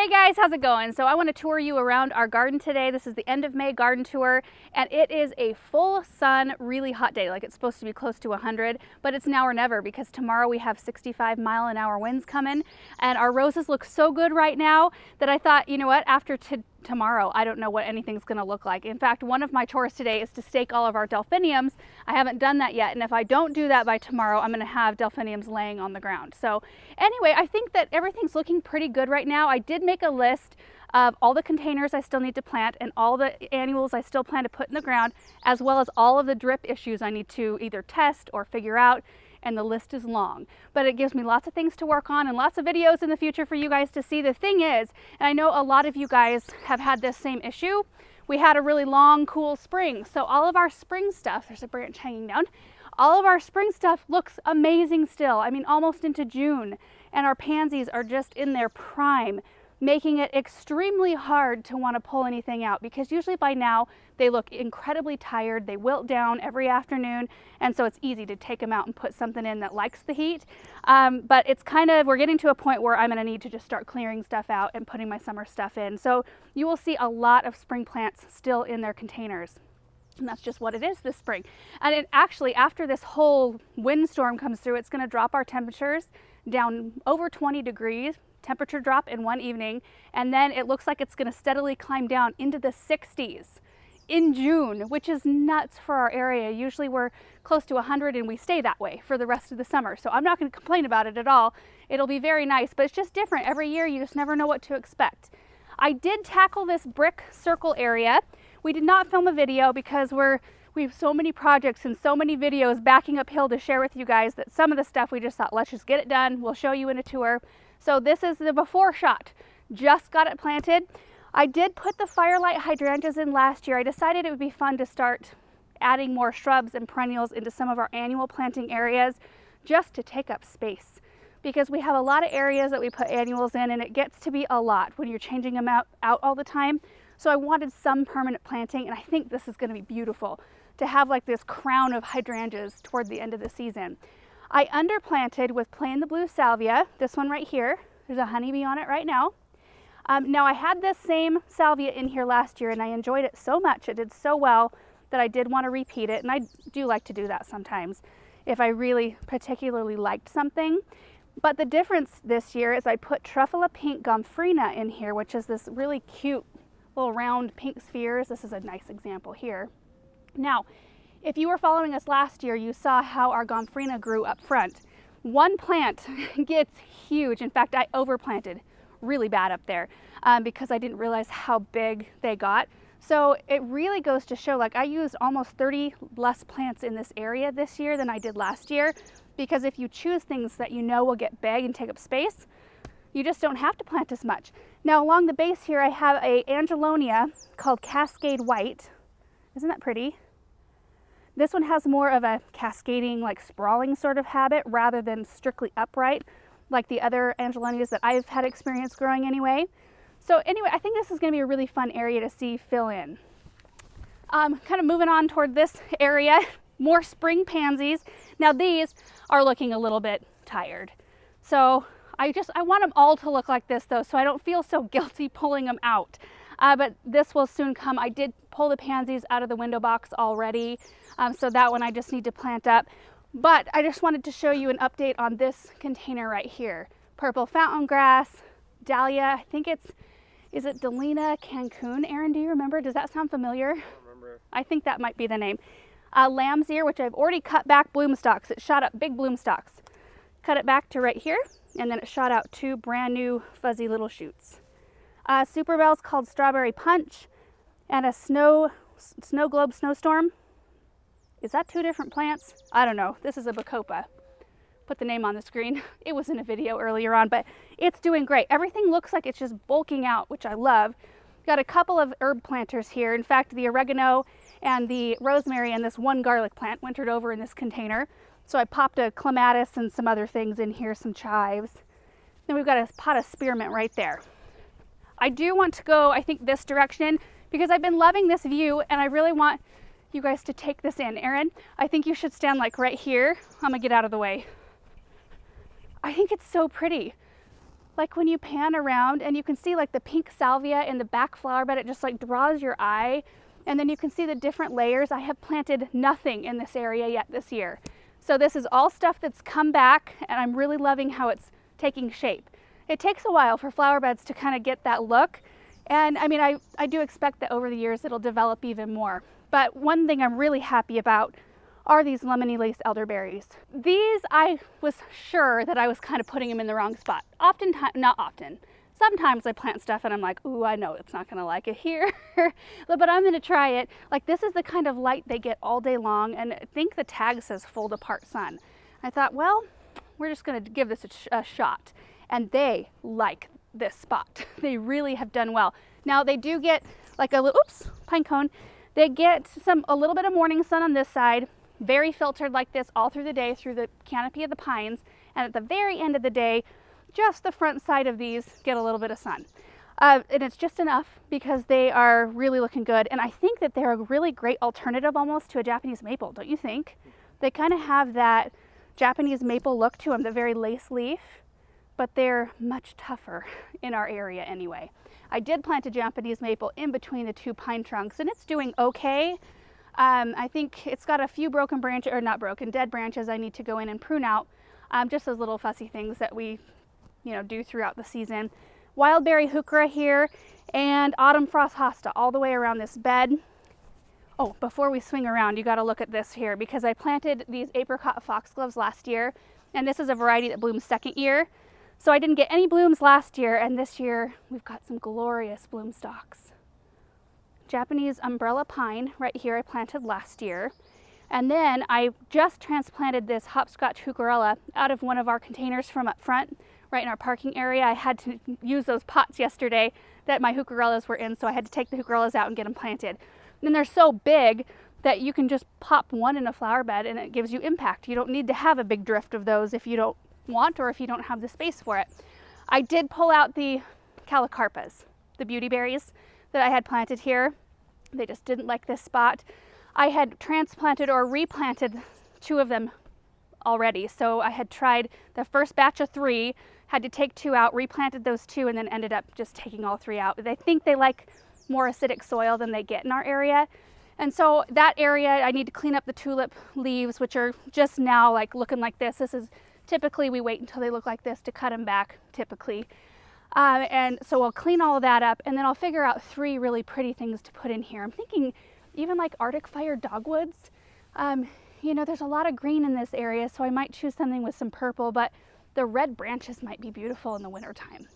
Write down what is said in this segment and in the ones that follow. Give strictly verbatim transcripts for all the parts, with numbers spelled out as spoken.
Hey guys, how's it going? So I want to tour you around our garden today. This is the end of May garden tour, and it is a full sun, really hot day. Like, it's supposed to be close to one hundred, but it's now or never because tomorrow we have sixty-five mile an hour winds coming, and our roses look so good right now that I thought, you know what, after today, tomorrow, I don't know what anything's going to look like. In fact, one of my chores today is to stake all of our delphiniums. I haven't done that yet, and if I don't do that by tomorrow, I'm going to have delphiniums laying on the ground. So anyway, I think that everything's looking pretty good right now. I did make a list of all the containers I still need to plant and all the annuals I still plan to put in the ground, as well as all of the drip issues I need to either test or figure out. And the list is long, but it gives me lots of things to work on and lots of videos in the future for you guys to see. The thing is, and I know a lot of you guys have had this same issue, we had a really long, cool spring. So all of our spring stuff, there's a branch hanging down, all of our spring stuff looks amazing still. I mean, almost into June, and our pansies are just in their prime, making it extremely hard to want to pull anything out, because usually by now they look incredibly tired, they wilt down every afternoon, and so it's easy to take them out and put something in that likes the heat. Um, but it's kind of, we're getting to a point where I'm going to need to just start clearing stuff out and putting my summer stuff in. So you will see a lot of spring plants still in their containers. And that's just what it is this spring. And it actually, after this whole windstorm comes through, it's going to drop our temperatures down over twenty degrees. Temperature drop in one evening, and then it looks like it's going to steadily climb down into the sixties in June, which is nuts for our area. Usually we're close to one hundred and we stay that way for the rest of the summer, so I'm not going to complain about it at all. It'll be very nice, but it's just different every year. You just never know what to expect. I did tackle this brick circle area. We did not film a video because we're we have so many projects and so many videos backing uphill to share with you guys that some of the stuff we just thought, let's just get it done. We'll show you in a tour. So this is the before shot. Just got it planted. I did put the Firelight hydrangeas in last year. I decided it would be fun to start adding more shrubs and perennials into some of our annual planting areas just to take up space, because we have a lot of areas that we put annuals in, and it gets to be a lot when you're changing them out, out all the time. So I wanted some permanent planting, and I think this is going to be beautiful to have like this crown of hydrangeas toward the end of the season. I underplanted with plain the blue salvia, this one right here. There's a honeybee on it right now. Um, now I had this same salvia in here last year, and I enjoyed it so much. It did so well that I did want to repeat it, and I do like to do that sometimes if I really particularly liked something. But the difference this year is I put Truffula Pink Gomphrena in here, which is this really cute little round pink spheres. This is a nice example here. Now, if you were following us last year, you saw how our Gomphrena grew up front. One plant gets huge. In fact, I overplanted really bad up there um, because I didn't realize how big they got. So it really goes to show, like, I used almost thirty less plants in this area this year than I did last year, because if you choose things that you know will get big and take up space, you just don't have to plant as much. Now along the base here, I have a Angelonia called Cascade White. Isn't that pretty? This one has more of a cascading, like sprawling sort of habit rather than strictly upright like the other Angelonias that I've had experience growing anyway. So anyway, I think this is going to be a really fun area to see fill in. Um, kind of moving on toward this area, more spring pansies. Now these are looking a little bit tired. So I just, I want them all to look like this though, so I don't feel so guilty pulling them out. Uh, but this will soon come. I did pull the pansies out of the window box already, um, so that one I just need to plant up. But I just wanted to show you an update on this container right here. Purple fountain grass, dahlia, I think it's, is it Delina Cancun? Erin, do you remember? Does that sound familiar? I don't remember. I think that might be the name. Uh, lamb's ear, which I've already cut back bloom stalks. It shot up big bloom stalks. Cut it back to right here, and then it shot out two brand new fuzzy little shoots. Uh, Superbell's called Strawberry Punch, and a snow, snow globe snowstorm. Is that two different plants? I don't know. This is a Bacopa. Put the name on the screen. It was in a video earlier on, but it's doing great. Everything looks like it's just bulking out, which I love. Got a couple of herb planters here. In fact, the oregano and the rosemary and this one garlic plant wintered over in this container. So I popped a clematis and some other things in here, some chives. Then we've got a pot of spearmint right there. I do want to go, I think, this direction because I've been loving this view and I really want you guys to take this in. Erin, I think you should stand like right here. I'm gonna get out of the way. I think it's so pretty. like when you pan around and you can see like the pink salvia in the back flower bed, it just like draws your eye. And then you can see the different layers. I have planted nothing in this area yet this year. So this is all stuff that's come back, and I'm really loving how it's taking shape. It takes a while for flower beds to kind of get that look. And I mean, I, I do expect that over the years it'll develop even more. But one thing I'm really happy about are these Lemony Lace elderberries. These, I was sure that I was kind of putting them in the wrong spot. Oftentimes, not often. Sometimes I plant stuff and I'm like, ooh, I know it's not gonna like it here, but I'm gonna try it. Like, this is the kind of light they get all day long, and I think the tag says fold apart sun. I thought, well, we're just gonna give this a, sh a shot. And they like this spot. They really have done well. Now they do get like a little, oops, pine cone. They get some, a little bit of morning sun on this side, very filtered like this all through the day through the canopy of the pines. And at the very end of the day, just the front side of these get a little bit of sun. Uh, and it's just enough because they are really looking good. And I think that they're a really great alternative almost to a Japanese maple, don't you think? They kind of have that Japanese maple look to them, the very lace leaf, but they're much tougher in our area anyway. I did plant a Japanese maple in between the two pine trunks, and it's doing okay. Um, I think it's got a few broken branches, or not broken, dead branches I need to go in and prune out. Um, just those little fussy things that we you know, do throughout the season. Wildberry Heucherella here, and Autumn Frost hosta all the way around this bed. Oh, before we swing around, you gotta look at this here, because I planted these Apricot Foxgloves last year, and this is a variety that blooms second year. So I didn't get any blooms last year, and this year we've got some glorious bloom stalks. Japanese Umbrella Pine right here I planted last year. And then I just transplanted this Hopscotch Heucherella out of one of our containers from up front, right in our parking area. I had to use those pots yesterday that my Heucherellas were in, so I had to take the Heucherellas out and get them planted. And they're so big that you can just pop one in a flower bed and it gives you impact. You don't need to have a big drift of those if you don't want or if you don't have the space for it. I did pull out the Calicarpas, the beauty berries that I had planted here. They just didn't like this spot. I had transplanted or replanted two of them already, so I had tried the first batch of three, had to take two out, replanted those two, and then ended up just taking all three out. I think they like more acidic soil than they get in our area. And so that area, I need to clean up the tulip leaves, which are just now like looking like this. This is typically, we wait until they look like this to cut them back, typically. Um, and so I'll clean all of that up, and then I'll figure out three really pretty things to put in here. I'm thinking even like Arctic Fire dogwoods. Um, you know, there's a lot of green in this area, so I might choose something with some purple, but the red branches might be beautiful in the winter time.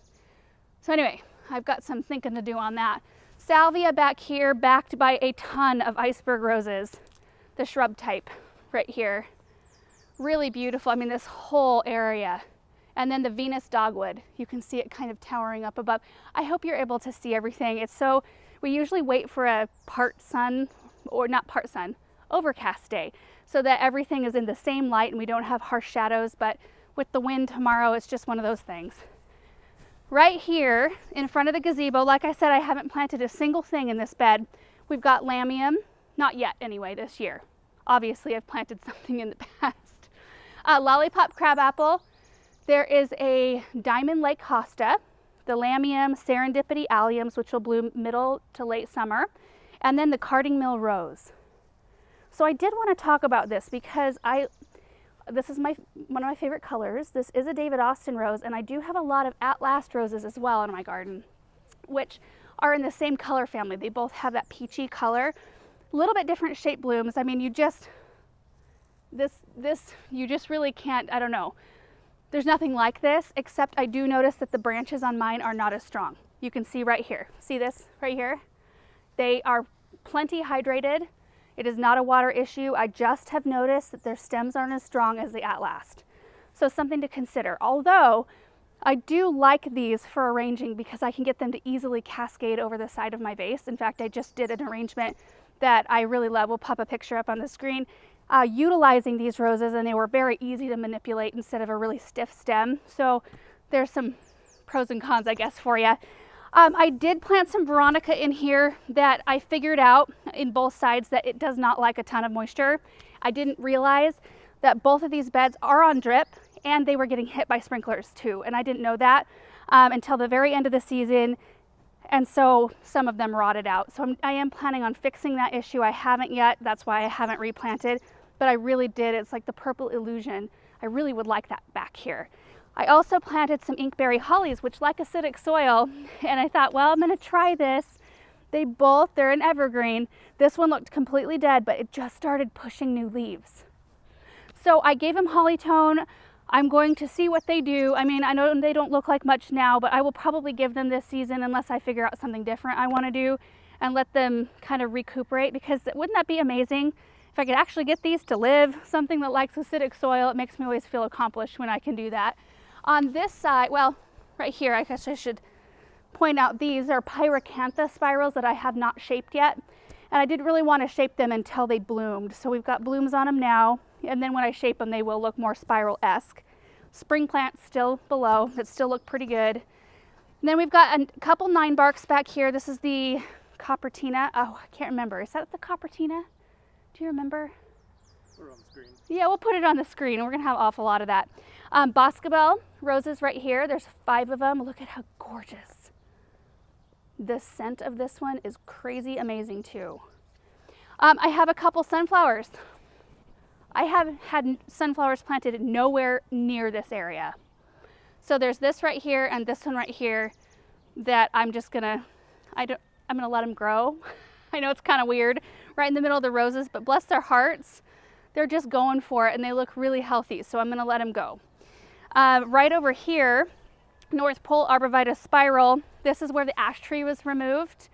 So anyway, I've got some thinking to do on that. Salvia back here, backed by a ton of iceberg roses, the shrub type right here. Really beautiful, I mean, this whole area. And then the Venus dogwood, you can see it kind of towering up above. I hope you're able to see everything. It's so, we usually wait for a part sun, or not part sun, overcast day, so that everything is in the same light and we don't have harsh shadows, but with the wind tomorrow, it's just one of those things. Right here in front of the gazebo, like I said, I haven't planted a single thing in this bed. We've got Lamium, not yet anyway this year. Obviously I've planted something in the past. Uh, Lollipop Crab Apple. There is a Diamond Lake hosta, the Lamium Serendipity Alliums, which will bloom middle to late summer, and then the Carding Mill Rose. So I did want to talk about this because I This is my one of my favorite colors. This is a David Austin rose, and I do have a lot of At Last roses as well in my garden, which are in the same color family. They both have that peachy color, a little bit different shape blooms. I mean, you just, this, this, you just really can't, I don't know. There's nothing like this, except I do notice that the branches on mine are not as strong. You can see right here. See this right here? They are plenty hydrated. It is not a water issue. I just have noticed that their stems aren't as strong as the At Last. So something to consider. Although I do like these for arranging because I can get them to easily cascade over the side of my vase. In fact, I just did an arrangement that I really love. We'll pop a picture up on the screen. Uh, utilizing these roses, and they were very easy to manipulate instead of a really stiff stem. So there's some pros and cons, I guess, for you. Um, I did plant some Veronica in here that I figured out in both sides that it does not like a ton of moisture. I didn't realize that both of these beds are on drip and they were getting hit by sprinklers too, and I didn't know that. um, until the very end of the season. And so some of them rotted out. So I'm, I am planning on fixing that issue. I haven't yet. That's why I haven't replanted, but I really did. It's like the purple illusion. I really would like that back here. I also planted some inkberry hollies, which like acidic soil. And I thought, well, I'm going to try this. They both, they're an evergreen. This one looked completely dead, but it just started pushing new leaves. So I gave them holly tone. I'm going to see what they do. I mean, I know they don't look like much now, but I will probably give them this season unless I figure out something different I want to do and let them kind of recuperate, because wouldn't that be amazing? If I could actually get these to live, something that likes acidic soil, it makes me always feel accomplished when I can do that. On this side, well, right here, I guess I should point out these are pyracantha spirals that I have not shaped yet. And I didn't really want to shape them until they bloomed. So we've got blooms on them now. And then when I shape them, they will look more spiral-esque. Spring plants still below that still look pretty good. And then we've got a couple nine barks back here. This is the Copertina. Oh, I can't remember. Is that the Copertina? Do you remember? Put it on the screen. Yeah, we'll put it on the screen. We're gonna have an awful lot of that. Um, Boscobel roses right here. There's five of them. Look at how gorgeous. The scent of this one is crazy amazing too. Um, I have a couple sunflowers. I have had sunflowers planted nowhere near this area. So there's this right here and this one right here that I'm just gonna, I don't, I'm gonna let them grow. I know it's kind of weird, right in the middle of the roses, but bless their hearts, they're just going for it and they look really healthy. So I'm gonna let them go. Uh, right over here, North Pole Arborvitae spiral. This is where the ash tree was removed.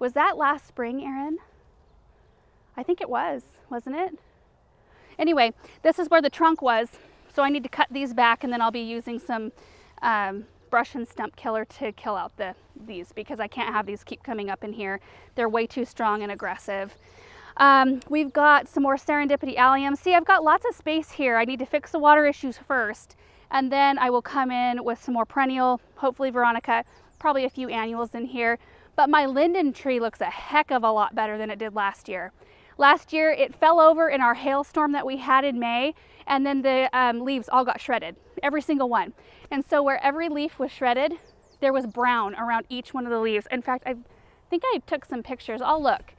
Was that last spring, Erin? I think it was, wasn't it? Anyway, this is where the trunk was, so I need to cut these back, and then I'll be using some um, brush and stump killer to kill out the these, because I can't have these keep coming up in here. They're way too strong and aggressive. Um, we've got some more Serendipity Allium. See, I've got lots of space here. I need to fix the water issues first, and then I will come in with some more perennial, hopefully Veronica, probably a few annuals in here. But my linden tree looks a heck of a lot better than it did last year. Last year, it fell over in our hailstorm that we had in May, and then the um, leaves all got shredded, every single one. And so where every leaf was shredded, there was brown around each one of the leaves. In fact, I think I took some pictures. I'll look.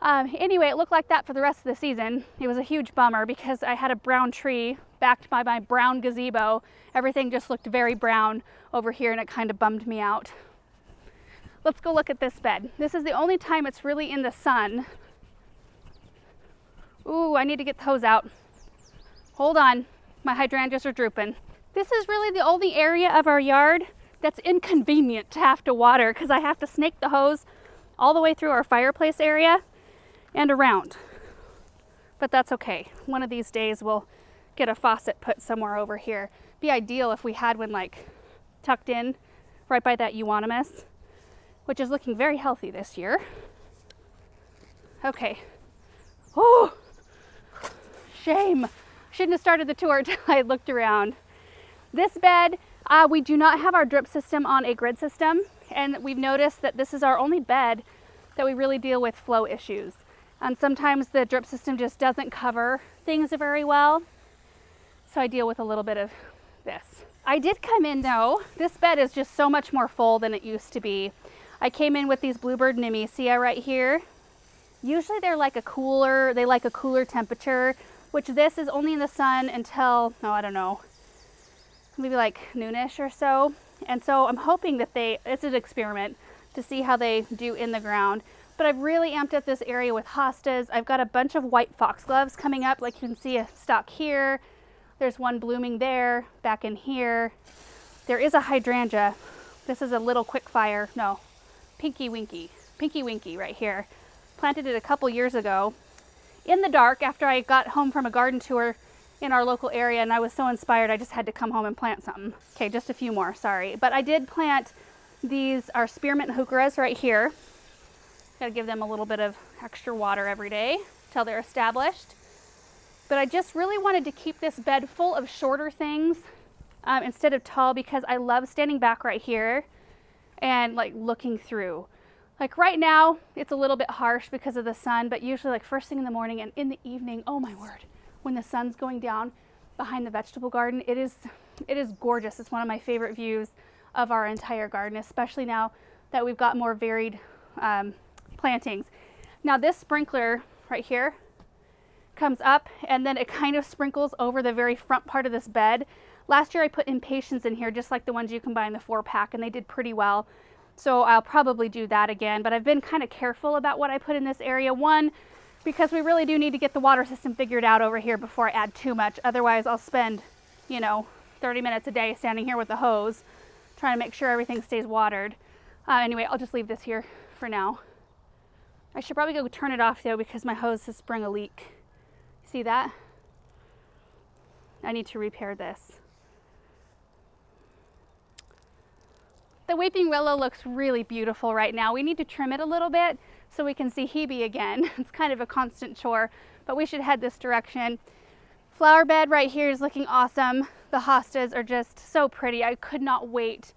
Um, anyway, it looked like that for the rest of the season. It was a huge bummer because I had a brown tree backed by my brown gazebo. Everything just looked very brown over here, and it kind of bummed me out. Let's go look at this bed. This is the only time it's really in the sun. Ooh, I need to get the hose out. Hold on, my hydrangeas are drooping. This is really the only area of our yard that's inconvenient to have to water, because I have to snake the hose all the way through our fireplace area and around. But that's okay. One of these days we'll get a faucet put somewhere over here. Be ideal if we had one like tucked in right by that euonymus, which is looking very healthy this year. Okay. Oh. Shame. Shouldn't have started the tour until I looked around. This bed, uh, we do not have our drip system on a grid system, and we've noticed that this is our only bed that we really deal with flow issues. And sometimes the drip system just doesn't cover things very well, so I deal with a little bit of this. I did come in though. This bed is just so much more full than it used to be. I came in with these Bluebird Nemesia right here. Usually they're like a cooler, they like a cooler temperature, which this is only in the sun until, oh, I don't know, maybe like noonish or so. And so I'm hoping that they, it's an experiment to see how they do in the ground. But I've really amped up this area with hostas. I've got a bunch of white foxgloves coming up. Like you can see a stalk here. There's one blooming there, back in here. There is a hydrangea. This is a little quick fire. No, Pinky Winky, Pinky Winky right here. Planted it a couple years ago in the dark after I got home from a garden tour in our local area, and I was so inspired I just had to come home and plant something. Okay, just a few more, sorry. But I did plant these, our spearmint heucherellas right here. Gotta give them a little bit of extra water every day till they're established. But I just really wanted to keep this bed full of shorter things um, instead of tall, because I love standing back right here and like looking through. Like right now, it's a little bit harsh because of the sun, but usually like first thing in the morning and in the evening, oh my word, when the sun's going down behind the vegetable garden, it is, it is gorgeous. It's one of my favorite views. of our entire garden, especially now that we've got more varied um, plantings. Now this sprinkler right here comes up and then it kind of sprinkles over the very front part of this bed. Last year I put impatiens in here, just like the ones you can buy in the four pack, and they did pretty well. So I'll probably do that again, but I've been kind of careful about what I put in this area. One, because we really do need to get the water system figured out over here before I add too much. Otherwise I'll spend, you know, thirty minutes a day standing here with the hose, trying to make sure everything stays watered. Uh, anyway, I'll just leave this here for now. I should probably go turn it off though, because my hose has sprung a leak. See that? I need to repair this. The weeping willow looks really beautiful right now. We need to trim it a little bit so we can see Hebe again. It's kind of a constant chore, but we should head this direction. Flower bed right here is looking awesome. The hostas are just so pretty. I could not wait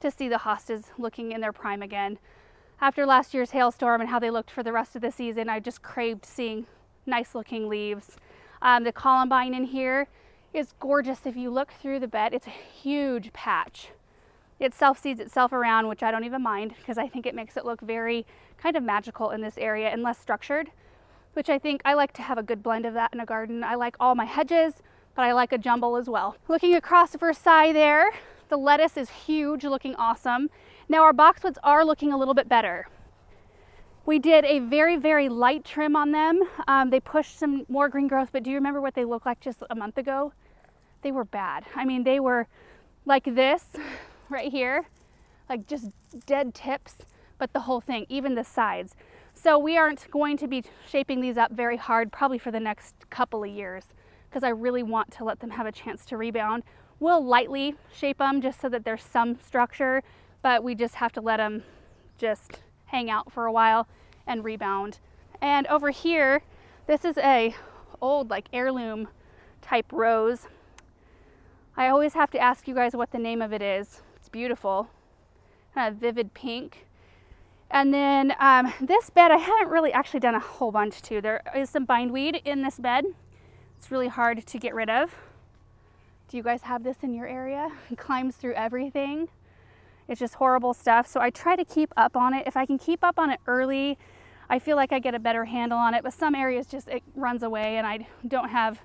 to see the hostas looking in their prime again. After last year's hailstorm and how they looked for the rest of the season, I just craved seeing nice looking leaves. Um, the columbine in here is gorgeous. If you look through the bed, it's a huge patch. It self-seeds itself around, which I don't even mind because I think it makes it look very kind of magical in this area and less structured, which I think I like to have a good blend of that in a garden. I like all my hedges, but I like a jumble as well. Looking across Versailles there, the lettuce is huge, looking awesome. Now our boxwoods are looking a little bit better. We did a very, very light trim on them. Um, they pushed some more green growth, but do you remember what they looked like just a month ago? They were bad. I mean, they were like this right here, like just dead tips, but the whole thing, even the sides. So we aren't going to be shaping these up very hard probably for the next couple of years because I really want to let them have a chance to rebound. We'll lightly shape them just so that there's some structure, but we just have to let them just hang out for a while and rebound. And over here, this is a old like heirloom type rose. I always have to ask you guys what the name of it is. It's beautiful, kind of vivid pink. And then um, this bed, I haven't really actually done a whole bunch to. There is some bindweed in this bed. It's really hard to get rid of. Do you guys have this in your area? It climbs through everything. It's just horrible stuff. So I try to keep up on it. If I can keep up on it early, I feel like I get a better handle on it, but some areas just, it runs away and I don't have,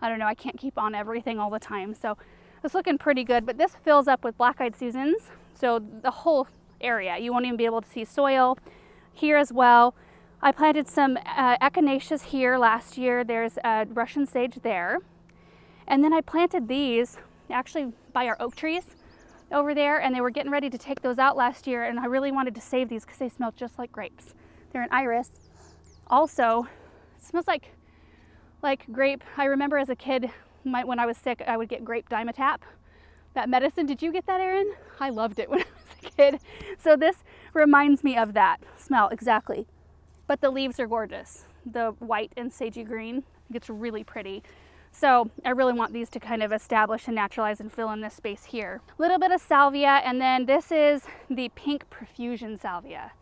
I don't know, I can't keep on everything all the time. So it's looking pretty good, but this fills up with black-eyed Susans. So the whole area, you won't even be able to see soil here as well. I planted some uh, echinaceas here last year. There's a Russian sage there. And then I planted these actually by our oak trees over there, and they were getting ready to take those out last year, and I really wanted to save these because they smell just like grapes. They're an iris. Also, it smells like like grape. I remember as a kid, my, when I was sick, I would get grape Dimetap, that medicine. Did you get that, Erin? I loved it when I was a kid. So this reminds me of that smell, exactly. But the leaves are gorgeous. The white and sagey green, it's really pretty. So I really want these to kind of establish and naturalize and fill in this space here. A little bit of salvia, and then this is the pink profusion salvia.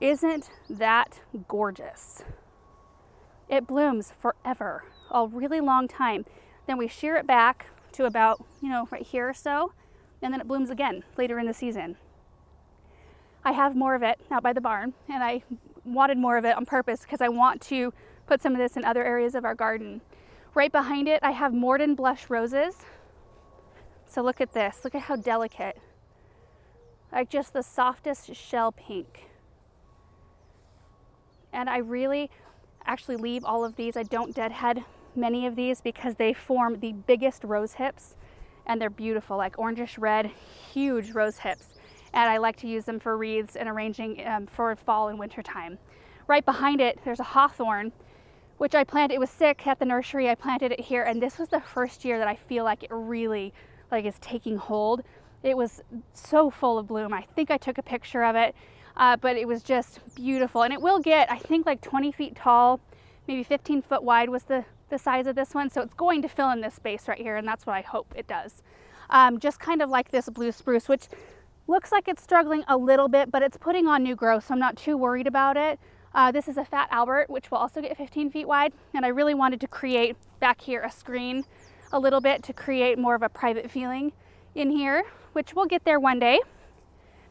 Isn't that gorgeous? It blooms forever, a really long time. Then we shear it back to about, you know, right here or so, and then it blooms again later in the season. I have more of it out by the barn, and I wanted more of it on purpose because I want to put some of this in other areas of our garden. Right behind it, I have Morden Blush Roses. So look at this, look at how delicate. Like just the softest shell pink. And I really actually leave all of these. I don't deadhead many of these because they form the biggest rose hips and they're beautiful, like orangish red, huge rose hips. And I like to use them for wreaths and arranging um, for fall and winter time. Right behind it, there's a hawthorn, which I planted. It was sick at the nursery. I planted it here, and this was the first year that I feel like it really like is taking hold. It was so full of bloom. I think I took a picture of it, uh, but it was just beautiful. And it will get, I think, like twenty feet tall, maybe fifteen foot wide was the, the size of this one. So it's going to fill in this space right here, and that's what I hope it does. Um, just kind of like this blue spruce, which looks like it's struggling a little bit, but it's putting on new growth, so I'm not too worried about it. Uh, this is a Fat Albert, which will also get fifteen feet wide. And I really wanted to create back here a screen a little bit to create more of a private feeling in here, which we'll get there one day.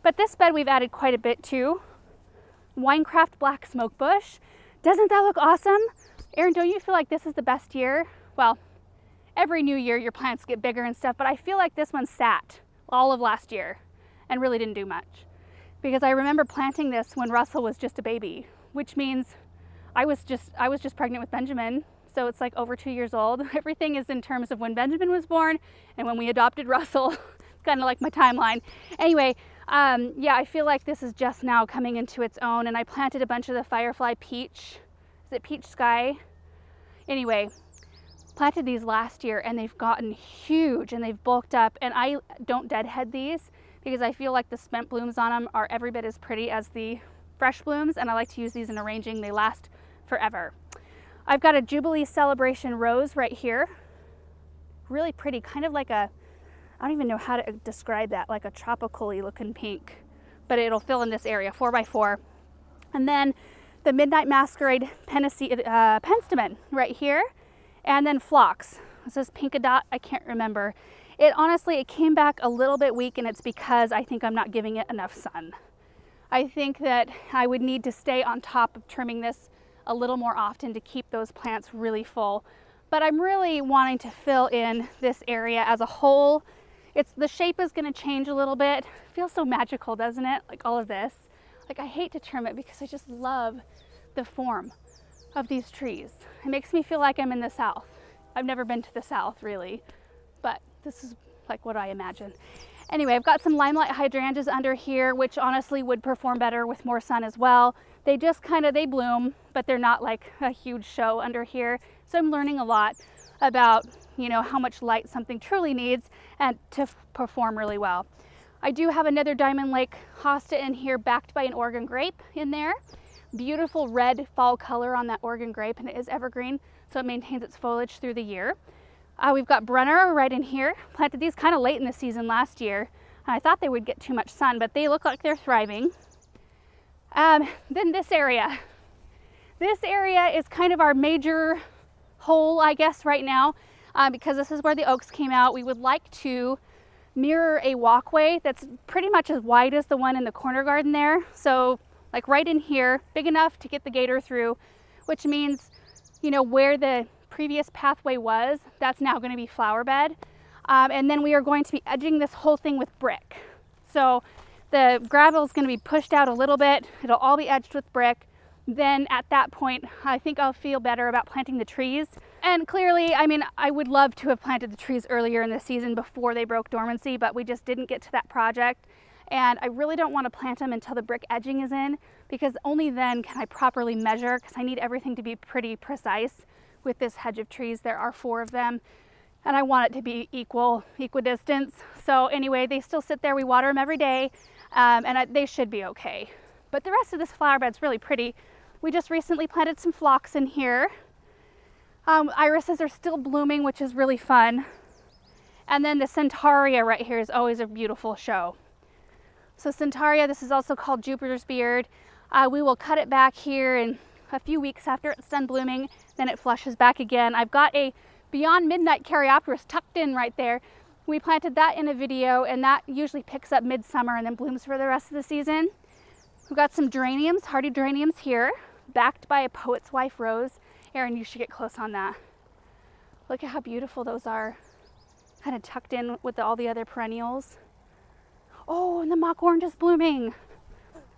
But this bed we've added quite a bit to. Winecraft Black Smoke Bush. Doesn't that look awesome? Erin, don't you feel like this is the best year? Well, every new year your plants get bigger and stuff, but I feel like this one sat all of last year and really didn't do much. Because I remember planting this when Russell was just a baby, which means I was just I was just pregnant with Benjamin. So it's like over two years old. Everything is in terms of when Benjamin was born and when we adopted Russell, kind of like my timeline. Anyway, um, yeah, I feel like this is just now coming into its own, and I planted a bunch of the Firefly Peach. Is it Peach Sky? Anyway, planted these last year and they've gotten huge and they've bulked up, and I don't deadhead these because I feel like the spent blooms on them are every bit as pretty as the fresh blooms, and I like to use these in arranging. They last forever. I've got a Jubilee Celebration Rose right here. Really pretty, kind of like a, I don't even know how to describe that, like a tropical-y looking pink, but it'll fill in this area, four by four. And then the Midnight Masquerade Penistiment uh, right here, and then Phlox. This is Pink A Dot, I can't remember. It honestly, it came back a little bit weak, and it's because I think I'm not giving it enough sun. I think that I would need to stay on top of trimming this a little more often to keep those plants really full. But I'm really wanting to fill in this area as a whole. It's, the shape is gonna change a little bit. It feels so magical, doesn't it? Like all of this. Like I hate to trim it because I just love the form of these trees. It makes me feel like I'm in the South. I've never been to the South really, but this is like what I imagine. Anyway, I've got some Limelight Hydrangeas under here, which honestly would perform better with more sun as well. They just kind of, they bloom, but they're not like a huge show under here. So I'm learning a lot about, you know, how much light something truly needs and to perform really well. I do have another Diamond Lake hosta in here backed by an Oregon grape in there. Beautiful red fall color on that Oregon grape, and it is evergreen, so it maintains its foliage through the year. Uh, we've got Brunner right in here. Planted these kind of late in the season last year, and I thought they would get too much sun, but they look like they're thriving. Um, then this area. This area is kind of our major hole, I guess, right now, uh, because this is where the oaks came out. We would like to mirror a walkway that's pretty much as wide as the one in the corner garden there. So like right in here, big enough to get the gator through, which means, you know, where the previous pathway was, that's now going to be flower bed. Um, and then we are going to be edging this whole thing with brick. So the gravel is going to be pushed out a little bit. It'll all be edged with brick. Then at that point, I think I'll feel better about planting the trees. And clearly, I mean, I would love to have planted the trees earlier in the season before they broke dormancy, but we just didn't get to that project. And I really don't want to plant them until the brick edging is in, because only then can I properly measure, because I need everything to be pretty precise with this hedge of trees. There are four of them, and I want it to be equal, equidistance. So anyway, they still sit there. We water them every day, um, and I, they should be okay. But the rest of this flower bed's really pretty. We just recently planted some phlox in here. Um, irises are still blooming, which is really fun. And then the Centaurea right here is always a beautiful show. So Centaurea, this is also called Jupiter's Beard. Uh, we will cut it back here in a few weeks after it's done blooming, then it flushes back again. I've got a Beyond Midnight Caryopterus tucked in right there. We planted that in a video, and that usually picks up midsummer and then blooms for the rest of the season. We've got some geraniums, hardy geraniums here, backed by a Poet's Wife rose. Erin, you should get close on that. Look at how beautiful those are. Kind of tucked in with all the other perennials. Oh, and the mock orange is blooming.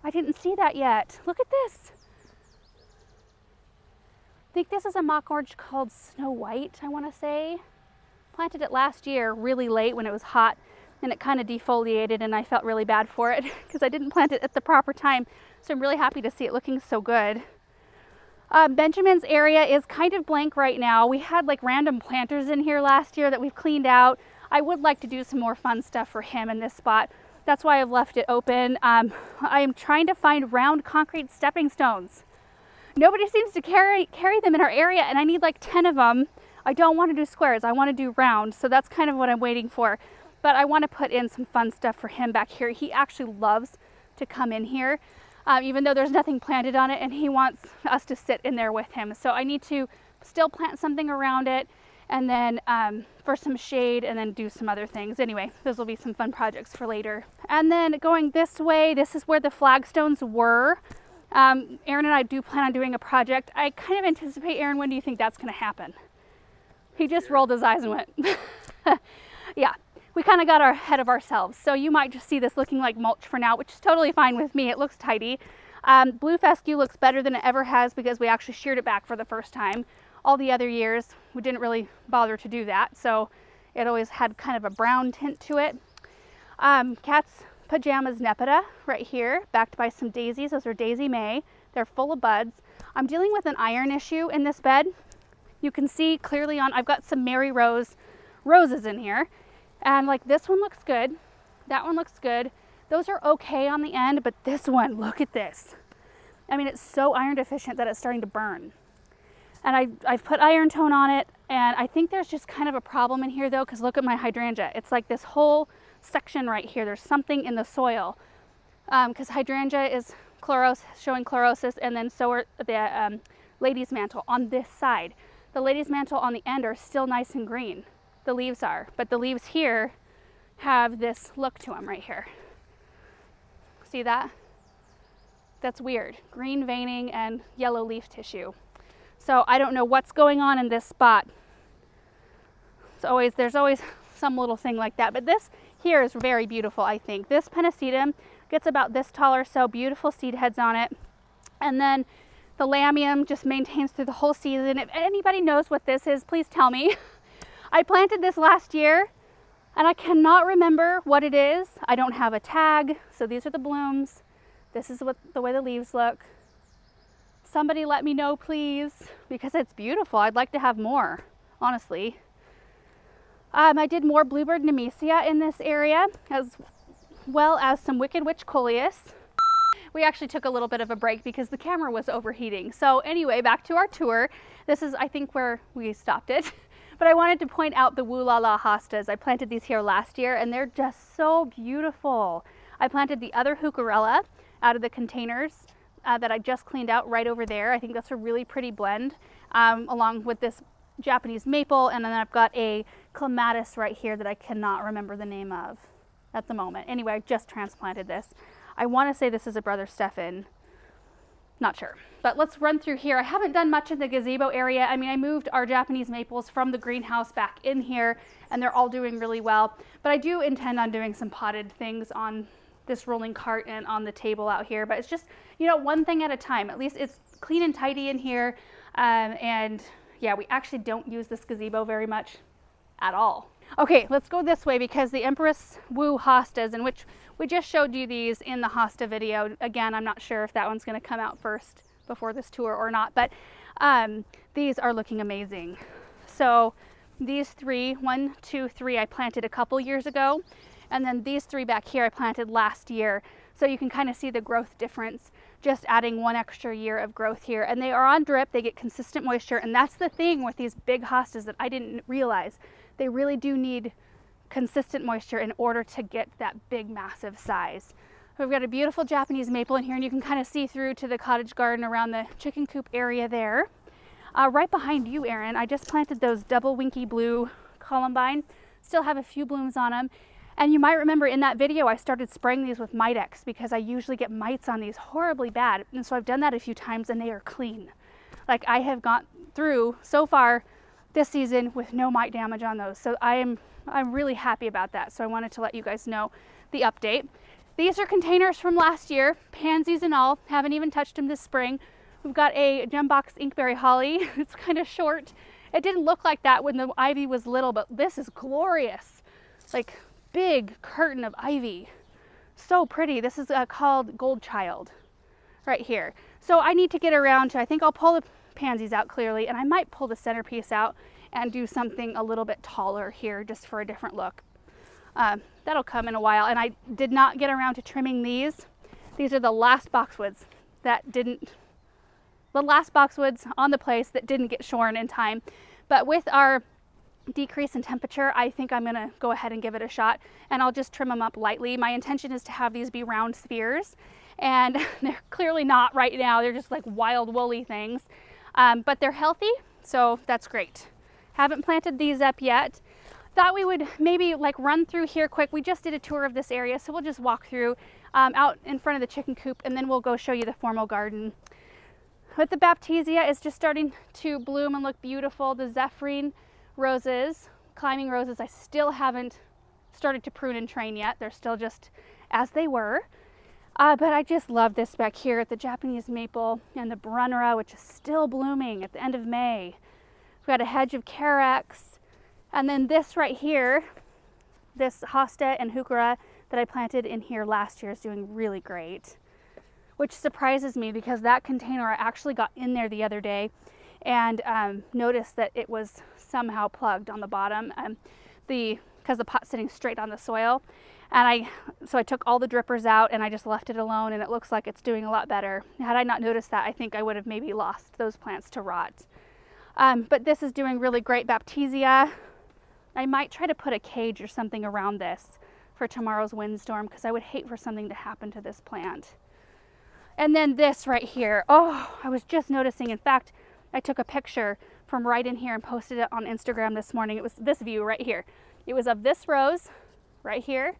I didn't see that yet. Look at this. I think this is a mock orange called Snow White, I want to say. Planted it last year really late when it was hot, and it kind of defoliated, and I felt really bad for it because I didn't plant it at the proper time. So I'm really happy to see it looking so good. Uh, Benjamin's area is kind of blank right now. We had like random planters in here last year that we've cleaned out. I would like to do some more fun stuff for him in this spot. That's why I've left it open. Um, I am trying to find round concrete stepping stones. Nobody seems to carry, carry them in our area, and I need like ten of them. I don't want to do squares. I want to do round. So that's kind of what I'm waiting for. But I want to put in some fun stuff for him back here. He actually loves to come in here. Um, even though there's nothing planted on it, and he wants us to sit in there with him. So I need to still plant something around it and then um, for some shade, and then do some other things. Anyway, those will be some fun projects for later. And then going this way, this is where the flagstones were. Um, Aaron and I do plan on doing a project. I kind of anticipate, Aaron, when do you think that's going to happen? He just rolled his eyes and went, yeah. We kind of got our head of ourselves. So you might just see this looking like mulch for now, which is totally fine with me. It looks tidy. Um, blue fescue looks better than it ever has because we actually sheared it back for the first time. All the other years, we didn't really bother to do that. So it always had kind of a brown tint to it. Um, Cat's Pajamas Nepeta right here, backed by some daisies. Those are Daisy May. They're full of buds. I'm dealing with an iron issue in this bed. You can see clearly on, I've got some Mary Rose roses in here. And like this one looks good, that one looks good. Those are okay on the end, but this one, look at this. I mean, it's so iron deficient that it's starting to burn. And I, I've put iron tone on it, and I think there's just kind of a problem in here though, because look at my hydrangea. It's like this whole section right here. There's something in the soil. Because um, hydrangea is chloros, showing chlorosis, and then so are the um, lady's mantle on this side. The lady's mantle on the end are still nice and green. The leaves are, but the leaves here have this look to them right here. See that? That's weird. Green veining and yellow leaf tissue. So I don't know what's going on in this spot. It's always, there's always some little thing like that, but this here is very beautiful, I think. This pennicetum gets about this tall or so, beautiful seed heads on it. And then the lamium just maintains through the whole season. If anybody knows what this is, please tell me. I planted this last year and I cannot remember what it is. I don't have a tag. So these are the blooms. This is what the way the leaves look. Somebody let me know, please, because it's beautiful. I'd like to have more, honestly. Um, I did more Bluebird Nemesia in this area, as well as some Wicked Witch Coleus. We actually took a little bit of a break because the camera was overheating. So anyway, back to our tour. This is, I think, where we stopped it. But I wanted to point out the Woo La La hostas. I planted these here last year and they're just so beautiful. I planted the other Heucherella out of the containers uh, that I just cleaned out right over there. I think that's a really pretty blend um, along with this Japanese maple. And then I've got a clematis right here that I cannot remember the name of at the moment. Anyway, I just transplanted this. I want to say this is a Brother Stefan. Not sure, but let's run through here. I haven't done much in the gazebo area. I mean, I moved our Japanese maples from the greenhouse back in here and they're all doing really well, but I do intend on doing some potted things on this rolling cart and on the table out here, but it's just, you know, one thing at a time. At least it's clean and tidy in here. Um, and yeah, we actually don't use this gazebo very much at all. Okay, let's go this way because the Empress Wu hostas, in which we just showed you these in the hosta video. Again, I'm not sure if that one's going to come out first before this tour or not, but um, these are looking amazing. So these three, one, two, three, I planted a couple years ago. And then these three back here I planted last year. So you can kind of see the growth difference, just adding one extra year of growth here. And they are on drip, they get consistent moisture. And that's the thing with these big hostas that I didn't realize. They really do need consistent moisture in order to get that big, massive size. We've got a beautiful Japanese maple in here and you can kind of see through to the cottage garden around the chicken coop area there. Uh, right behind you, Aaron, I just planted those double winky blue columbine. Still have a few blooms on them. And you might remember in that video, I started spraying these with Mitex because I usually get mites on these horribly bad. And so I've done that a few times and they are clean. Like I have gone through so far this season with no mite damage on those. So I am, I'm really happy about that. So I wanted to let you guys know the update. These are containers from last year, pansies and all, haven't even touched them this spring. We've got a Gembox Inkberry Holly. It's kind of short. It didn't look like that when the ivy was little, but this is glorious. Like, big curtain of ivy, so pretty. This is uh, called Gold Child right here. So I need to get around to, I think I'll pull the pansies out clearly and I might pull the centerpiece out and do something a little bit taller here just for a different look. Um, that'll come in a while. And I did not get around to trimming these. These are the last boxwoods that didn't, the last boxwoods on the place that didn't get shorn in time. But with our decrease in temperature, I think I'm gonna go ahead and give it a shot and I'll just trim them up lightly. My intention is to have these be round spheres and they're clearly not right now. They're just like wild woolly things, um, but they're healthy, so that's great. Haven't planted these up yet. Thought we would maybe like run through here quick. We just did a tour of this area, so we'll just walk through um, out in front of the chicken coop, and then we'll go show you the formal garden. But the Baptisia is just starting to bloom and look beautiful. The Zephyrine roses, climbing roses, I still haven't started to prune and train yet. They're still just as they were. Uh, but I just love this back here at the Japanese maple and the Brunera, which is still blooming at the end of May. We've got a hedge of Carex. And then this right here, this hosta and heuchera that I planted in here last year is doing really great, which surprises me because that container, I actually got in there the other day and um, noticed that it was somehow plugged on the bottom, um, the because the pot's sitting straight on the soil. And I, so I took all the drippers out and I just left it alone, and it looks like it's doing a lot better. Had I not noticed that, I think I would have maybe lost those plants to rot. Um, but this is doing really great, Baptisia. I might try to put a cage or something around this for tomorrow's windstorm because I would hate for something to happen to this plant. And then this right here. Oh, I was just noticing. In fact, I took a picture from right in here and posted it on Instagram this morning. It was this view right here. It was of this rose right here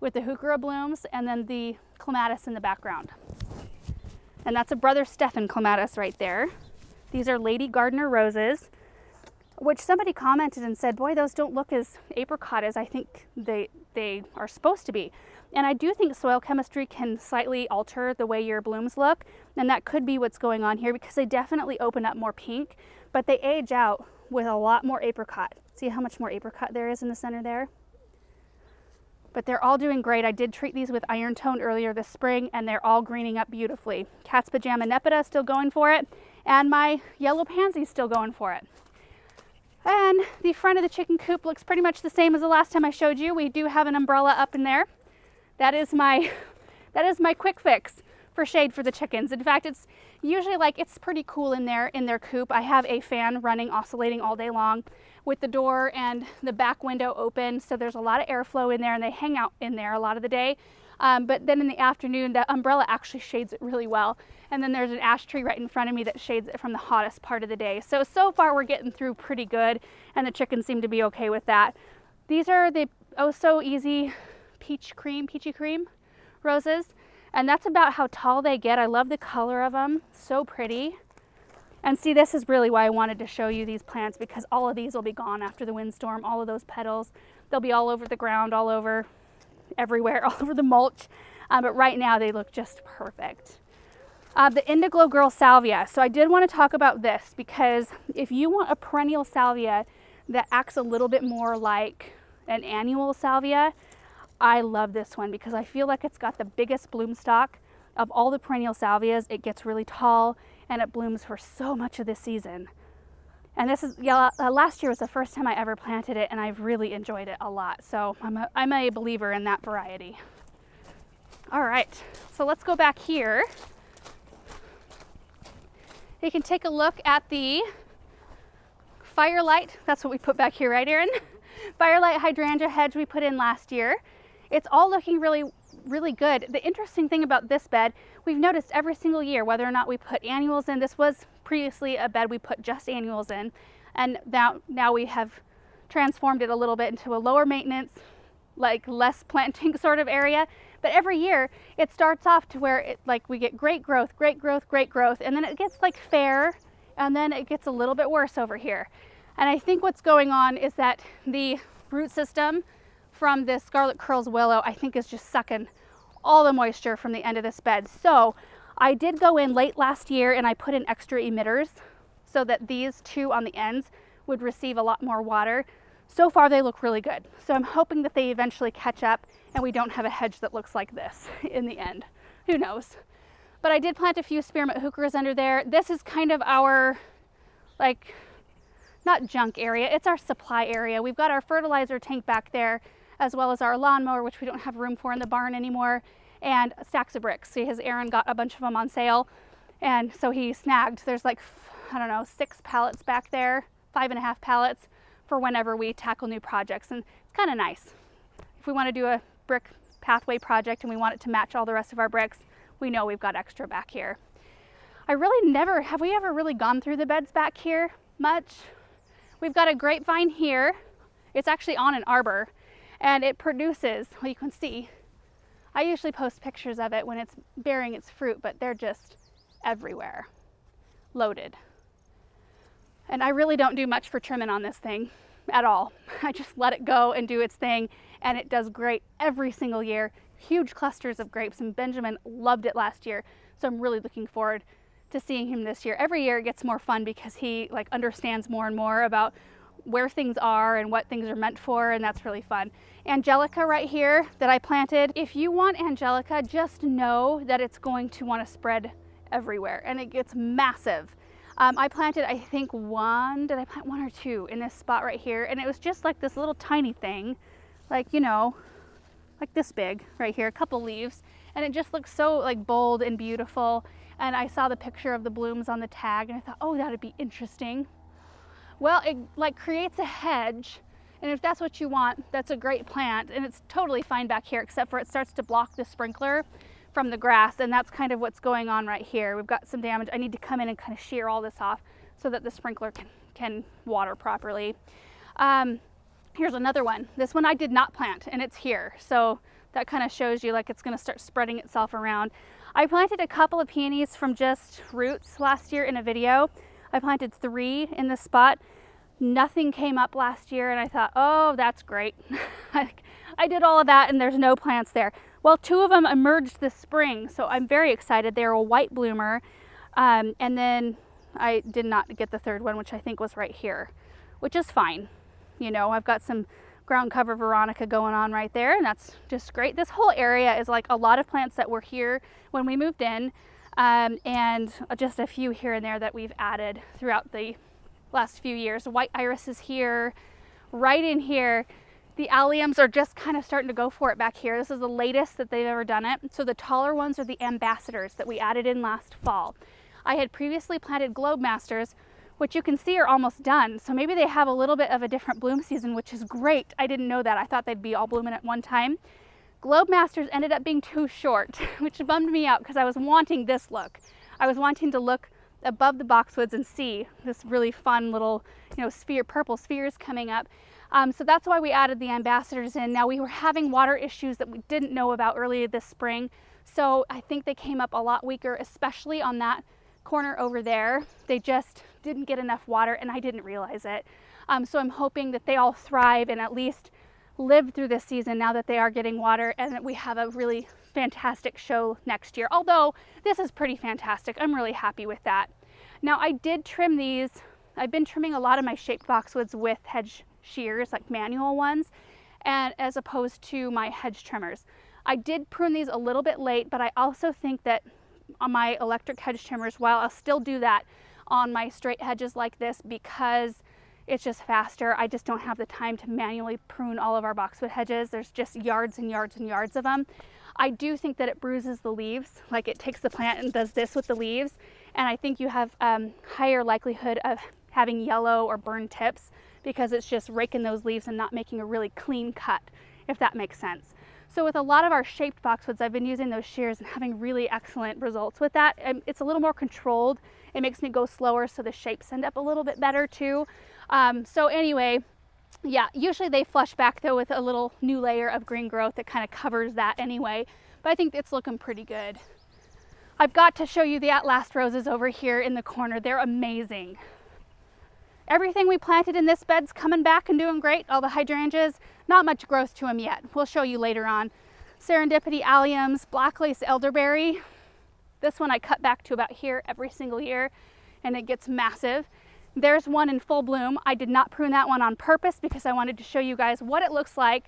with the heuchera blooms and then the clematis in the background. And that's a Brother Stefan clematis right there. These are Lady Gardener roses, which somebody commented and said, boy, those don't look as apricot as I think they, they are supposed to be. And I do think soil chemistry can slightly alter the way your blooms look. And that could be what's going on here because they definitely open up more pink, but they age out with a lot more apricot. See how much more apricot there is in the center there? But they're all doing great. I did treat these with iron tone earlier this spring and they're all greening up beautifully. Cat's Pajama Nepeta still going for it, and my yellow pansy's still going for it. And the front of the chicken coop looks pretty much the same as the last time I showed you. We do have an umbrella up in there. That is my, that is my quick fix for shade for the chickens. In fact, it's usually like, it's pretty cool in there, in their coop. I have a fan running, oscillating all day long with the door and the back window open. So there's a lot of airflow in there and they hang out in there a lot of the day. Um, but then in the afternoon, the umbrella actually shades it really well. And then there's an ash tree right in front of me that shades it from the hottest part of the day. So, so far we're getting through pretty good and the chickens seem to be okay with that. These are the Oh So Easy peach cream, peachy cream roses. And that's about how tall they get. I love the color of them, so pretty. And see, this is really why I wanted to show you these plants, because all of these will be gone after the windstorm, all of those petals. They'll be all over the ground, all over everywhere, all over the mulch. Um, but right now they look just perfect. Uh, the Indiglo Girl Salvia. So I did want to talk about this because if you want a perennial salvia that acts a little bit more like an annual salvia, I love this one because I feel like it's got the biggest bloom stock of all the perennial salvias. It gets really tall and it blooms for so much of the season. And this is, yeah, uh, last year was the first time I ever planted it and I've really enjoyed it a lot. So I'm a, I'm a believer in that variety. All right, so let's go back here. You can take a look at the Firelight. That's what we put back here, right, Erin? Firelight hydrangea hedge we put in last year. It's all looking really, really good. The interesting thing about this bed, we've noticed every single year, whether or not we put annuals in, this was previously a bed we put just annuals in, and now, now we have transformed it a little bit into a lower maintenance, like less planting sort of area. But every year it starts off to where it, like we get great growth, great growth, great growth, and then it gets like fair, and then it gets a little bit worse over here. And I think what's going on is that the root system from this Scarlet Curls Willow, I think, is just sucking all the moisture from the end of this bed. So I did go in late last year and I put in extra emitters so that these two on the ends would receive a lot more water. So far they look really good. So I'm hoping that they eventually catch up and we don't have a hedge that looks like this in the end. Who knows? But I did plant a few spearmint heucheras under there. This is kind of our, like, not junk area, it's our supply area. We've got our fertilizer tank back there, as well as our lawnmower, which we don't have room for in the barn anymore, and stacks of bricks. See, his Aaron got a bunch of them on sale, and so he snagged. There's like, I don't know, six pallets back there, five and a half pallets for whenever we tackle new projects, and it's kind of nice. If we want to do a brick pathway project and we want it to match all the rest of our bricks, we know we've got extra back here. I really never, have we ever really gone through the beds back here much? We've got a grapevine here. It's actually on an arbor and it produces, well, you can see, I usually post pictures of it when it's bearing its fruit, but they're just everywhere, loaded. And I really don't do much for trimming on this thing at all. I just let it go and do its thing, and it does great every single year. Huge clusters of grapes, and Benjamin loved it last year, so I'm really looking forward to seeing him this year. Every year it gets more fun because he like understands more and more about where things are and what things are meant for, and that's really fun. Angelica right here that I planted. If you want Angelica, just know that it's going to want to spread everywhere, and it gets massive. Um, I planted, I think one, did I plant one or two in this spot right here? And it was just like this little tiny thing, like, you know, like this big right here, a couple leaves. And it just looks so like bold and beautiful. And I saw the picture of the blooms on the tag and I thought, oh, that'd be interesting. Well, it like creates a hedge. And if that's what you want, that's a great plant. And it's totally fine back here, except for it starts to block the sprinkler from the grass, and that's kind of what's going on right here. We've got some damage. I need to come in and kind of shear all this off so that the sprinkler can, can water properly. Um, here's another one. This one I did not plant, and it's here. So that kind of shows you like it's gonna start spreading itself around. I planted a couple of peonies from just roots last year in a video. I planted three in this spot. Nothing came up last year, and I thought, oh, that's great. I did all of that, and there's no plants there. Well, two of them emerged this spring, so I'm very excited. They're a white bloomer. Um, and then I did not get the third one, which I think was right here, which is fine. You know, I've got some ground cover Veronica going on right there, and that's just great. This whole area is like a lot of plants that were here when we moved in, um, and just a few here and there that we've added throughout the last few years. White iris is here, right in here. The alliums are just kind of starting to go for it back here. This is the latest that they've ever done it. So the taller ones are the ambassadors that we added in last fall. I had previously planted globemasters, which you can see are almost done. So maybe they have a little bit of a different bloom season, which is great. I didn't know that. I thought they'd be all blooming at one time. Globemasters ended up being too short, which bummed me out because I was wanting this look. I was wanting to look above the boxwoods and see this really fun little, you know, sphere, purple spheres coming up. Um, so that's why we added the ambassadors in. Now, we were having water issues that we didn't know about earlier this spring. So I think they came up a lot weaker, especially on that corner over there. They just didn't get enough water, and I didn't realize it. Um, so I'm hoping that they all thrive and at least live through this season now that they are getting water, and that we have a really fantastic show next year. Although this is pretty fantastic. I'm really happy with that. Now, I did trim these. I've been trimming a lot of my shaped boxwoods with hedge shears, like manual ones, and as opposed to my hedge trimmers. I did prune these a little bit late, but I also think that on my electric hedge trimmers, while I'll still do that on my straight hedges like this because it's just faster, I just don't have the time to manually prune all of our boxwood hedges. There's just yards and yards and yards of them. I do think that it bruises the leaves, like it takes the plant and does this with the leaves, and I think you have um, higher likelihood of having yellow or burned tips because it's just raking those leaves and not making a really clean cut, if that makes sense. So with a lot of our shaped boxwoods, I've been using those shears and having really excellent results with that. And it's a little more controlled. It makes me go slower, so the shapes end up a little bit better too. Um, so anyway, yeah, usually they flush back though with a little new layer of green growth that kind of covers that anyway, but I think it's looking pretty good. I've got to show you the At Last roses over here in the corner. They're amazing. Everything we planted in this bed's coming back and doing great. All the hydrangeas, not much growth to them yet. We'll show you later on. Serendipity alliums, black lace elderberry. This one I cut back to about here every single year, and it gets massive. There's one in full bloom. I did not prune that one on purpose because I wanted to show you guys what it looks like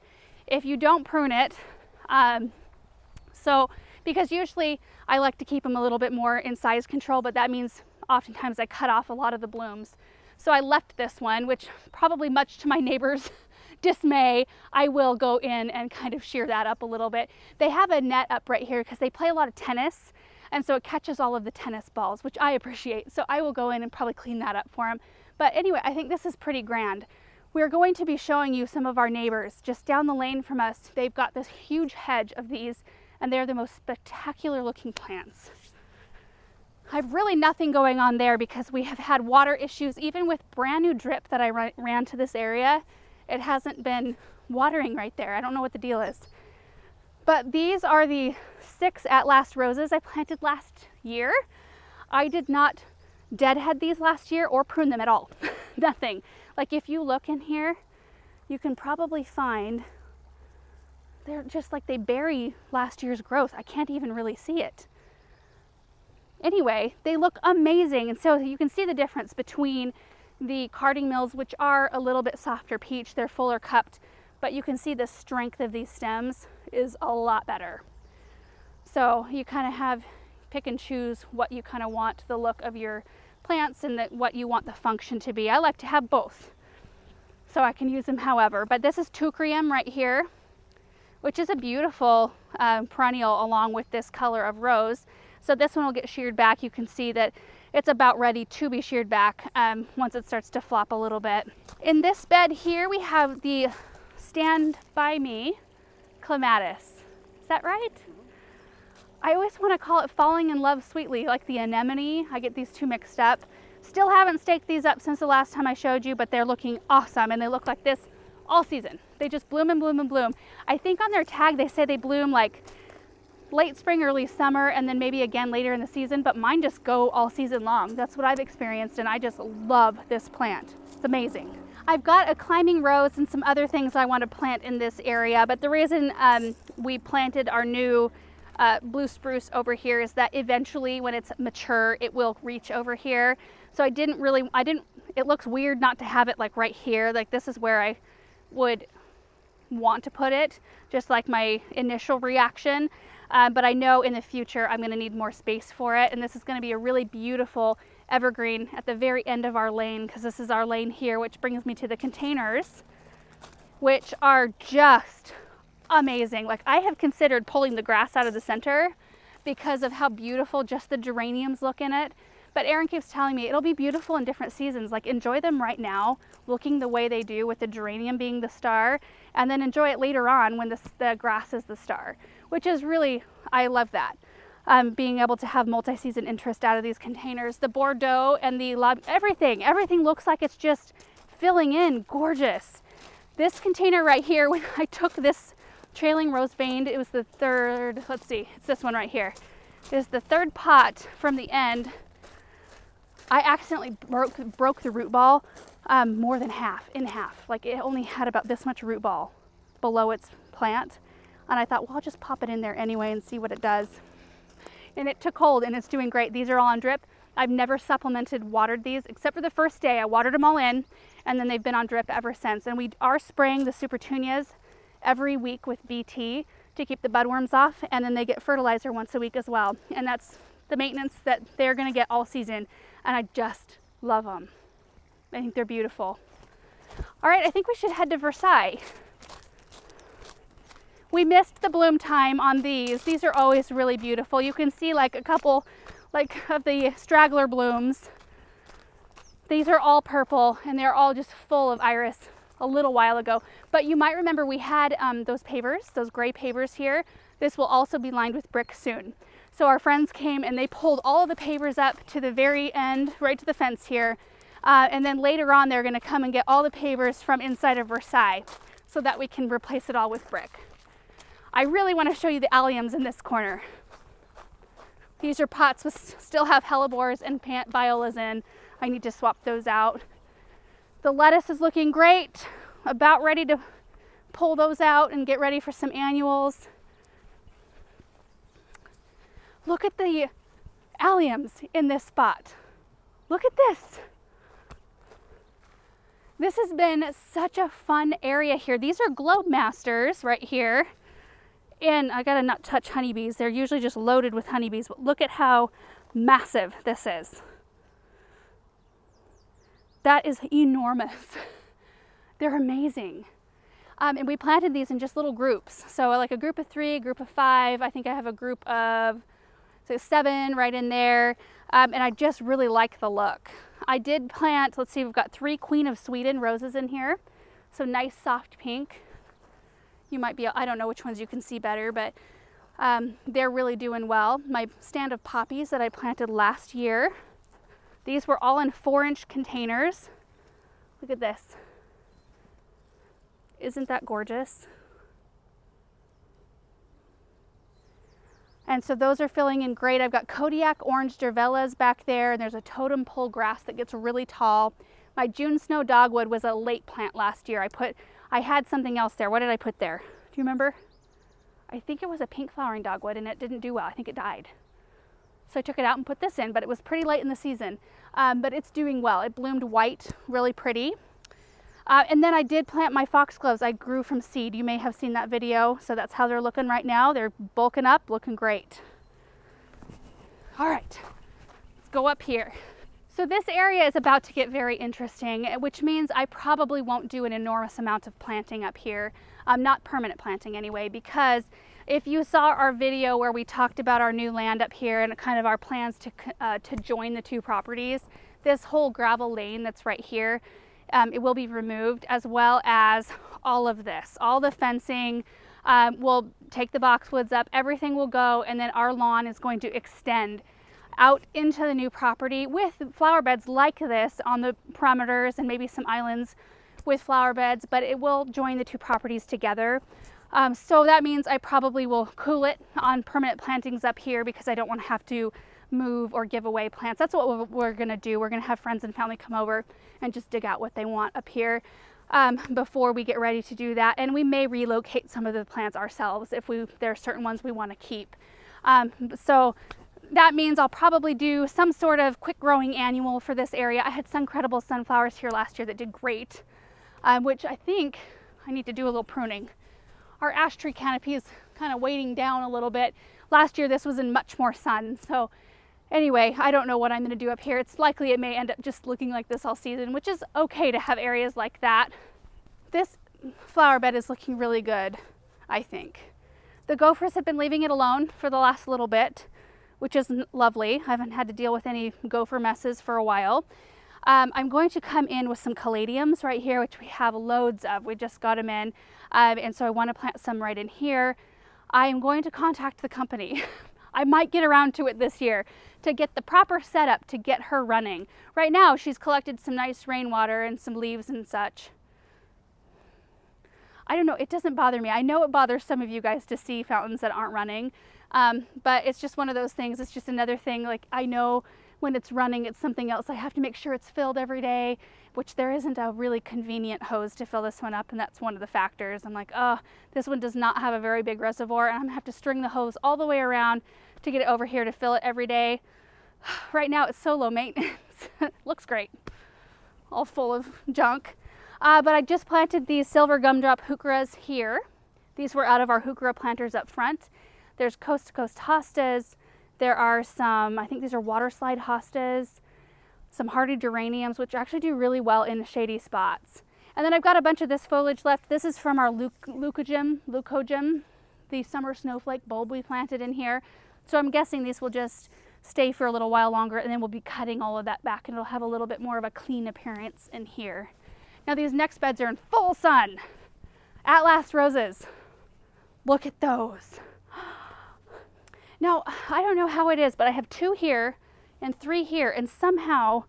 if you don't prune it. Um, so, because usually I like to keep them a little bit more in size control, but that means oftentimes I cut off a lot of the blooms. So I left this one, which probably much to my neighbor's dismay, I will go in and kind of shear that up a little bit. They have a net up right here because they play a lot of tennis, and so it catches all of the tennis balls, which I appreciate. So I will go in and probably clean that up for them. But anyway, I think this is pretty grand. We're going to be showing you some of our neighbors just down the lane from us. They've got this huge hedge of these, and they're the most spectacular looking plants. I've really nothing going on there because we have had water issues. Even with brand new drip that I run, ran to this area, it hasn't been watering right there. I don't know what the deal is. But these are the six At Last roses I planted last year. I did not deadhead these last year or prune them at all. Nothing. Like if you look in here, you can probably find they're just like they bury last year's growth. I can't even really see it. Anyway, they look amazing. And so you can see the difference between the carding mills, which are a little bit softer peach, they're fuller cupped, but you can see the strength of these stems is a lot better. So you kind of have pick and choose what you kind of want the look of your plants and the, what you want the function to be. I like to have both, so I can use them however. But this is Teucrium right here, which is a beautiful um, perennial along with this color of rose. So this one will get sheared back. You can see that it's about ready to be sheared back um, once it starts to flop a little bit. In this bed here, we have the Stand By Me clematis. Is that right? I always want to call it Falling in Love Sweetly, like the anemone. I get these two mixed up. Still haven't staked these up since the last time I showed you, but they're looking awesome and they look like this all season. They just bloom and bloom and bloom. I think on their tag, they say they bloom like late spring, early summer, and then maybe again later in the season, but mine just go all season long. That's what I've experienced, and I just love this plant. It's amazing. I've got a climbing rose and some other things I want to plant in this area, but the reason um, we planted our new uh, blue spruce over here is that eventually when it's mature, it will reach over here. So I didn't really, I didn't, it looks weird not to have it like right here. Like this is where I would want to put it, just like my initial reaction. Uh, but I know in the future I'm going to need more space for it, and this is going to be a really beautiful evergreen at the very end of our lane, because this is our lane here, which brings me to the containers, which are just amazing. Like I have considered pulling the grass out of the center because of how beautiful just the geraniums look in it, but Erin keeps telling me it'll be beautiful in different seasons. Like enjoy them right now looking the way they do, with the geranium being the star, and then enjoy it later on when the, the grass is the star, which is really, I love that. Um, being able to have multi-season interest out of these containers. The Bordeaux and the lab, everything, everything looks like it's just filling in, gorgeous. This container right here, when I took this trailing rose veined, it was the third, let's see, it's this one right here. It is the third pot from the end. I accidentally broke, broke the root ball um, more than half, in half. Like it only had about this much root ball below its plant. And I thought, well, I'll just pop it in there anyway and see what it does. And it took hold and it's doing great. These are all on drip. I've never supplemented watered these except for the first day. I watered them all in and then they've been on drip ever since. And we are spraying the supertunias every week with B T to keep the budworms off, and then they get fertilizer once a week as well. And that's the maintenance that they're gonna get all season. And I just love them. I think they're beautiful. All right, I think we should head to Versailles. We missed the bloom time on these. These are always really beautiful. You can see like a couple like of the straggler blooms. These are all purple and they're all just full of iris a little while ago. But you might remember we had um, those pavers, those gray pavers here. This will also be lined with brick soon. So our friends came and they pulled all of the pavers up to the very end, right to the fence here. Uh, and then later on, they're gonna come and get all the pavers from inside of Versailles so that we can replace it all with brick. I really want to show you the alliums in this corner. These are pots with still have hellebores and pant violas in. I need to swap those out. The lettuce is looking great. About ready to pull those out and get ready for some annuals. Look at the alliums in this spot. Look at this. This has been such a fun area here. These are Globemasters right here. And I gotta not touch honeybees. They're usually just loaded with honeybees, but look at how massive this is. That is enormous. They're amazing. Um, and we planted these in just little groups. So like a group of three, a group of five. I think I have a group of so seven right in there. Um, and I just really like the look. I did plant, let's see, we've got three Queen of Sweden roses in here. So nice soft pink. You might be, I don't know which ones you can see better, but Um, they're really doing well. My stand of poppies that I planted last year, these were all in four inch containers. Look at this. Isn't that gorgeous? And so those are filling in great. I've got Kodiak orange Dervellas back there, and there's a totem pole grass that gets really tall. My June snow dogwood was a late plant last year. I put, I had something else there. What did I put there? Do you remember? I think it was a pink flowering dogwood, and it didn't do well. I think it died. So I took it out and put this in, but it was pretty late in the season. Um, but it's doing well. It bloomed white, really pretty. Uh, and then I did plant my foxgloves. I grew from seed. You may have seen that video. So that's how they're looking right now. They're bulking up, looking great. All right, let's go up here. So this area is about to get very interesting, which means I probably won't do an enormous amount of planting up here. Um, not permanent planting anyway, because if you saw our video where we talked about our new land up here and kind of our plans to, uh, to join the two properties, this whole gravel lane that's right here, Um, it will be removed, as well as all of this. All the fencing, um, we'll take the boxwoods up, everything will go, and then our lawn is going to extend out into the new property with flower beds like this on the perimeters and maybe some islands with flower beds, but it will join the two properties together. Um, so that means I probably will cool it on permanent plantings up here because I don't want to have to move or give away plants. That's what we're gonna do. We're gonna have friends and family come over and just dig out what they want up here um, before we get ready to do that. And we may relocate some of the plants ourselves if we there are certain ones we want to keep. Um, so that means I'll probably do some sort of quick growing annual for this area. I had some incredible sunflowers here last year that did great, um, which I think I need to do a little pruning. Our ash tree canopy is kind of weighting down a little bit. Last year this was in much more sun, so anyway, I don't know what I'm going to do up here. It's likely it may end up just looking like this all season, which is okay to have areas like that. This flower bed is looking really good, I think. The gophers have been leaving it alone for the last little bit, which is lovely. I haven't had to deal with any gopher messes for a while. Um, I'm going to come in with some caladiums right here, which we have loads of. We just got them in, um, and so I want to plant some right in here. I am going to contact the company. I might get around to it this year to get the proper setup to get her running. Right now, she's collected some nice rainwater and some leaves and such. I don't know, it doesn't bother me. I know it bothers some of you guys to see fountains that aren't running, um, but it's just one of those things. It's just another thing. Like, I know when it's running, it's something else. I have to make sure it's filled every day, which there isn't a really convenient hose to fill this one up, and that's one of the factors. I'm like, oh, this one does not have a very big reservoir, and I'm gonna have to string the hose all the way around to get it over here to fill it every day. Right now it's so low maintenance. Looks great, all full of junk. Uh, but I just planted these silver gumdrop heucheras here. These were out of our heuchera planters up front. There's coast to coast hostas. There are some, I think these are water slide hostas, some hardy geraniums, which actually do really well in shady spots. And then I've got a bunch of this foliage left. This is from our leucogym, leucogym, the summer snowflake bulb we planted in here. So I'm guessing these will just stay for a little while longer, and then we'll be cutting all of that back, and it'll have a little bit more of a clean appearance in here. Now these next beds are in full sun. At Last roses. Look at those. Now, I don't know how it is, but I have two here and three here, and somehow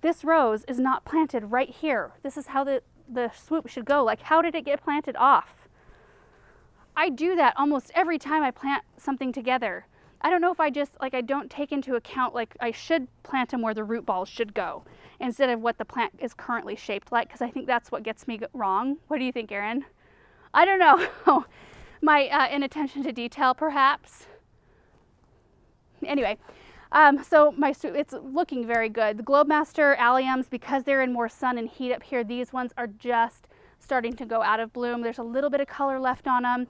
this rose is not planted right here. This is how the, the swoop should go. Like, how did it get planted off? I do that almost every time I plant something together. I don't know if I just, like, I don't take into account, like, I should plant them where the root balls should go instead of what the plant is currently shaped like, because I think that's what gets me wrong. What do you think, Erin? I don't know. My uh, inattention to detail, perhaps. Anyway, um, so my it's looking very good. The Globemaster alliums, because they're in more sun and heat up here, these ones are just starting to go out of bloom. There's a little bit of color left on them.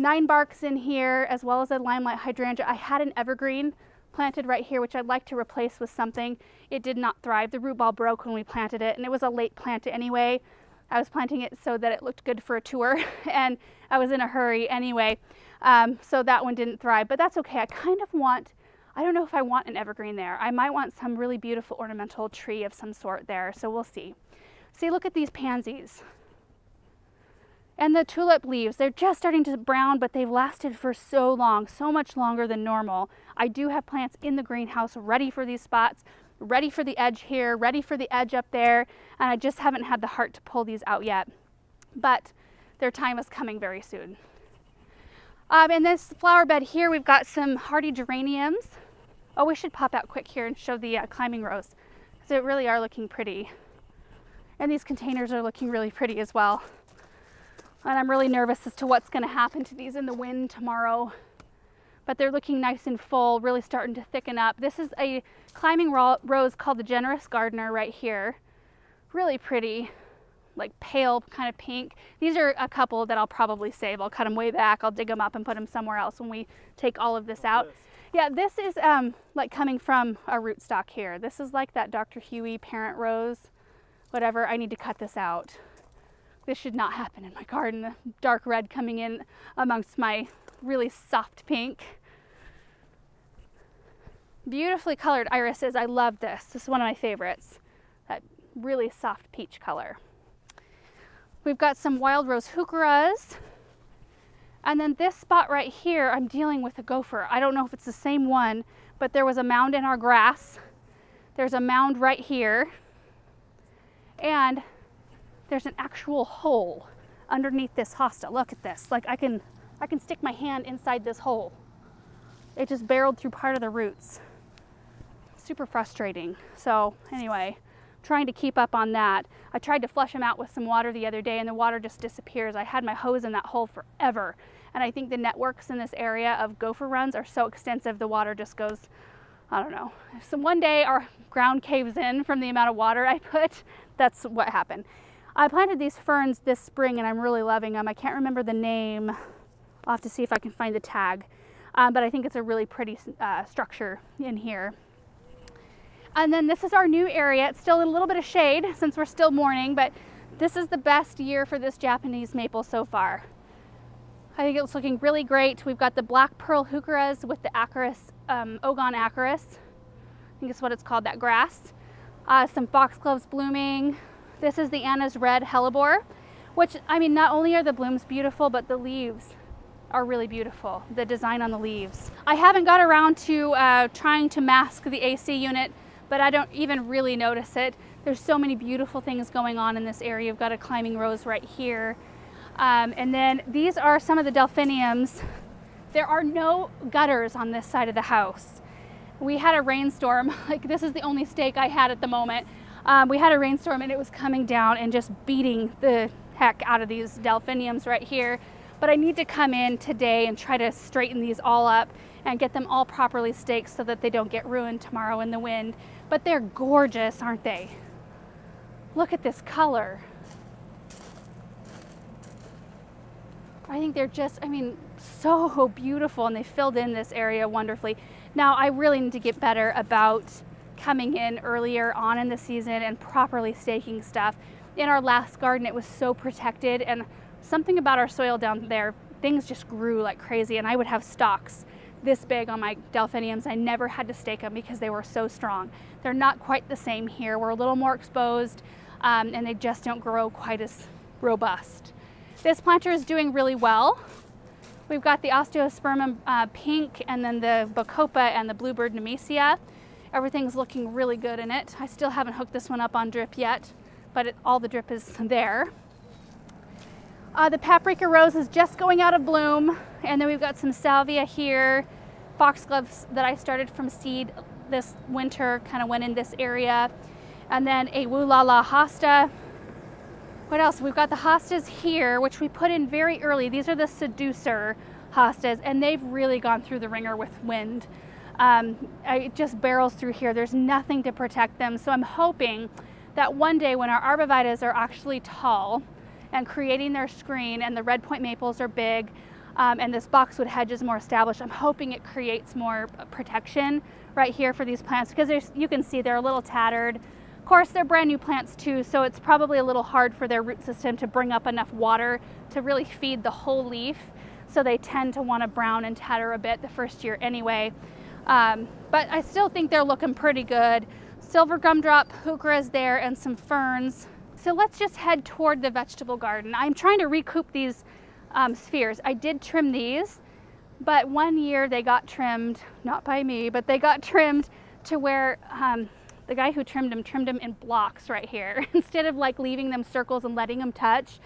Nine barks in here, as well as a limelight hydrangea. I had an evergreen planted right here, which I'd like to replace with something. It did not thrive. The root ball broke when we planted it, and it was a late plant anyway. I was planting it so that it looked good for a tour, and I was in a hurry anyway. Um, so that one didn't thrive, but that's okay. I kind of want, I don't know if I want an evergreen there. I might want some really beautiful ornamental tree of some sort there, so we'll see. See, look at these pansies. And the tulip leaves, they're just starting to brown, but they've lasted for so long, so much longer than normal. I do have plants in the greenhouse ready for these spots, ready for the edge here, ready for the edge up there, and I just haven't had the heart to pull these out yet. But their time is coming very soon. Um, in this flower bed here, we've got some hardy geraniums. Oh, we should pop out quick here and show the uh, climbing rose, because they really are looking pretty. And these containers are looking really pretty as well. And I'm really nervous as to what's going to happen to these in the wind tomorrow. But they're looking nice and full, really starting to thicken up. This is a climbing ro rose called the Generous Gardener right here. Really pretty, like pale kind of pink. These are a couple that I'll probably save. I'll cut them way back. I'll dig them up and put them somewhere else when we take all of this out. Yeah, this is um, like coming from a rootstock here. This is like that Doctor Huey parent rose, whatever. I need to cut this out. This should not happen in my garden. The dark red coming in amongst my really soft pink. Beautifully colored irises. I love this. This is one of my favorites. That really soft peach color. We've got some wild rose heucheras. And then this spot right here, I'm dealing with a gopher. I don't know if it's the same one, but there was a mound in our grass. There's a mound right here. And there's an actual hole underneath this hosta. Look at this. Like I can, I can stick my hand inside this hole. It just barreled through part of the roots. Super frustrating. So anyway, trying to keep up on that. I tried to flush them out with some water the other day and the water just disappears. I had my hose in that hole forever. And I think the networks in this area of gopher runs are so extensive, the water just goes, I don't know. So one day our ground caves in from the amount of water I put. That's what happened. I planted these ferns this spring and I'm really loving them. I can't remember the name. I'll have to see if I can find the tag. Um, but I think it's a really pretty uh, structure in here. And then this is our new area. It's still in a little bit of shade since we're still morning, but this is the best year for this Japanese maple so far. I think it's looking really great. We've got the black pearl heucheras with the Acorus, um, Ogon Acorus. I think it's what it's called, that grass. Uh, some foxgloves blooming. This is the Anna's Red Hellebore, which, I mean, not only are the blooms beautiful, but the leaves are really beautiful, the design on the leaves. I haven't got around to uh, trying to mask the A C unit, but I don't even really notice it. There's so many beautiful things going on in this area. You've got a climbing rose right here. Um, and then these are some of the delphiniums. There are no gutters on this side of the house. We had a rainstorm, like this is the only stake I had at the moment. Um, we had a rainstorm and it was coming down and just beating the heck out of these delphiniums right here. But I need to come in today and try to straighten these all up and get them all properly staked so that they don't get ruined tomorrow in the wind. But they're gorgeous, aren't they? Look at this color. I think they're just, I mean, so beautiful, and they filled in this area wonderfully. Now I really need to get better about coming in earlier on in the season and properly staking stuff. In our last garden, it was so protected, and something about our soil down there, things just grew like crazy, and I would have stalks this big on my delphiniums. I never had to stake them because they were so strong. They're not quite the same here. We're a little more exposed, um, and they just don't grow quite as robust. This planter is doing really well. We've got the Osteospermum uh, pink, and then the Bacopa and the Bluebird Nemesia. Everything's looking really good in it. I still haven't hooked this one up on drip yet, but it, all the drip is there. Uh, the paprika rose is just going out of bloom, and then we've got some salvia here. Foxgloves that I started from seed this winter kind of went in this area. And then a Woolala hosta. What else? We've got the hostas here, which we put in very early. These are the Seducer hostas, and they've really gone through the ringer with wind. Um, it just barrels through here. There's nothing to protect them. So I'm hoping that one day when our arborvitas are actually tall and creating their screen, and the red point maples are big, um, and this boxwood hedge is more established, I'm hoping it creates more protection right here for these plants, because you can see they're a little tattered. Of course, they're brand new plants too, so it's probably a little hard for their root system to bring up enough water to really feed the whole leaf. So they tend to want to brown and tatter a bit the first year anyway. Um, but I still think they're looking pretty good. Silver Gumdrop, heucheras there, and some ferns. So let's just head toward the vegetable garden. I'm trying to recoup these um, spheres. I did trim these, but one year they got trimmed, not by me, but they got trimmed to where um, the guy who trimmed them trimmed them in blocks right here. Instead of like leaving them circles and letting them touch,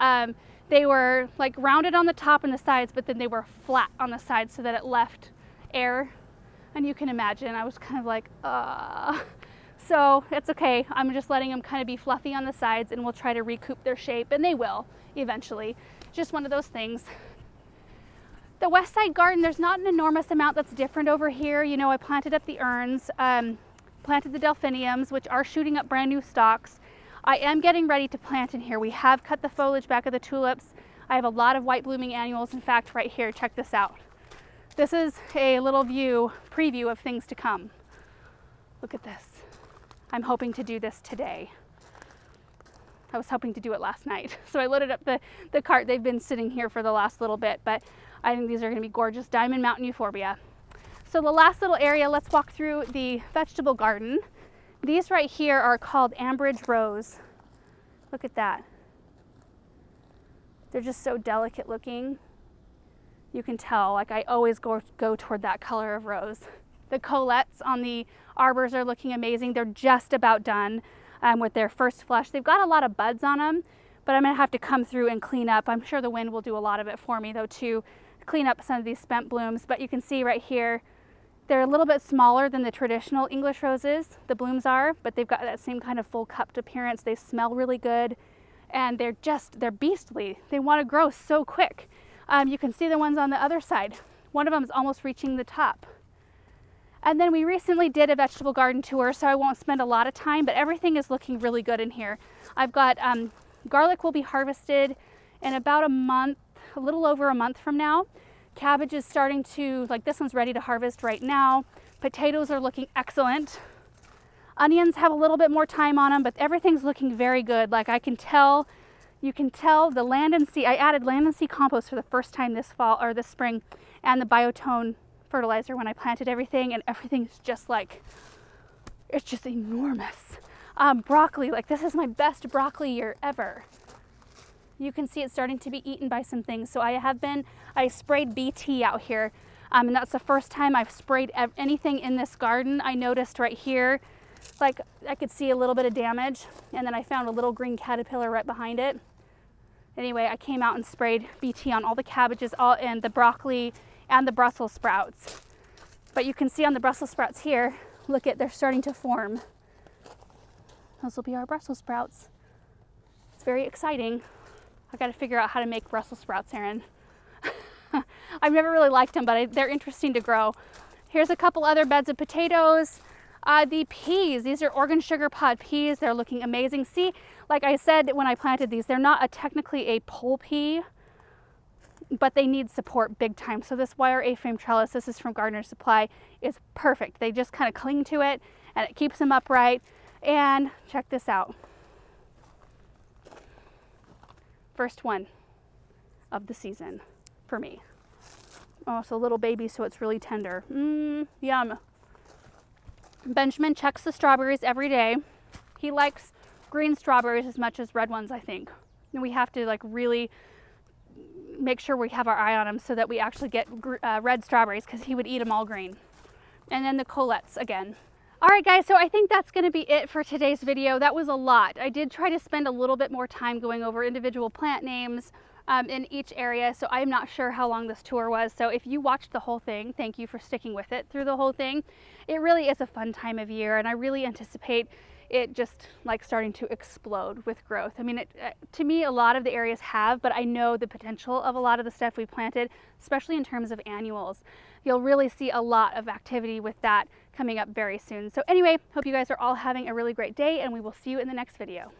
um, they were like rounded on the top and the sides, but then they were flat on the sides so that it left air. And you can imagine, I was kind of like, uh. So it's okay, I'm just letting them kind of be fluffy on the sides and we'll try to recoup their shape, and they will eventually. Just one of those things. The west side garden, there's not an enormous amount that's different over here. You know, I planted up the urns, um, planted the delphiniums, which are shooting up brand new stalks. I am getting ready to plant in here. We have cut the foliage back of the tulips. I have a lot of white blooming annuals. In fact, right here, check this out. This is a little view, preview of things to come. Look at this. I'm hoping to do this today. I was hoping to do it last night. So I loaded up the, the cart. They've been sitting here for the last little bit, but I think these are gonna be gorgeous. Diamond Mountain Euphorbia. So the last little area, let's walk through the vegetable garden. These right here are called Ambridge Rose. Look at that. They're just so delicate looking. You can tell, like I always go, go toward that color of rose. The colettes on the arbors are looking amazing. They're just about done um, with their first flush. They've got a lot of buds on them, but I'm gonna have to come through and clean up. I'm sure the wind will do a lot of it for me though too. Clean up some of these spent blooms, but you can see right here, they're a little bit smaller than the traditional English roses, the blooms are, but they've got that same kind of full cupped appearance. They smell really good and they're just, they're beastly. They wanna grow so quick. Um, you can see the ones on the other side. One of them is almost reaching the top. And then we recently did a vegetable garden tour, so I won't spend a lot of time, but everything is looking really good in here. I've got um, garlic will be harvested in about a month, a little over a month from now. Cabbage is starting to, like this one's ready to harvest right now. Potatoes are looking excellent. Onions have a little bit more time on them, but everything's looking very good. Like I can tell, you can tell the land and sea, I added land and sea compost for the first time this fall or this spring, and the biotone fertilizer when I planted everything, and everything's just like, it's just enormous. Um, broccoli, like this is my best broccoli year ever. You can see it's starting to be eaten by some things. So I have been, I sprayed B T out here. Um, and that's the first time I've sprayed anything in this garden. I noticed right here, like I could see a little bit of damage. And then I found a little green caterpillar right behind it. Anyway, I came out and sprayed B T on all the cabbages, all in the broccoli and the Brussels sprouts. But you can see on the Brussels sprouts here, look at, they're starting to form. Those will be our Brussels sprouts. It's very exciting. I got to figure out how to make Brussels sprouts, Erin. I've never really liked them, but I, they're interesting to grow. Here's a couple other beds of potatoes. Uh, the peas, these are Oregon sugar pod peas. They're looking amazing. See, like I said, when I planted these, they're not a, technically a pole pea, but they need support big time. So this wire A-frame trellis, this is from Gardener Supply, is perfect. They just kind of cling to it and it keeps them upright. And check this out. First one of the season for me. Oh, it's a little baby, so it's really tender. Mmm, yum. Benjamin checks the strawberries every day. He likes green strawberries as much as red ones, I think. And we have to like really make sure we have our eye on him so that we actually get uh, red strawberries, because he would eat them all green. And then the colettes again. All right guys, so I think that's gonna be it for today's video. That was a lot. I did try to spend a little bit more time going over individual plant names um, in each area, so I'm not sure how long this tour was. So if you watched the whole thing, thank you for sticking with it through the whole thing. It really is a fun time of year, and I really anticipate it just like starting to explode with growth. I mean, it, to me, a lot of the areas have, but I know the potential of a lot of the stuff we planted, especially in terms of annuals. You'll really see a lot of activity with that coming up very soon. So anyway, hope you guys are all having a really great day, and we will see you in the next video.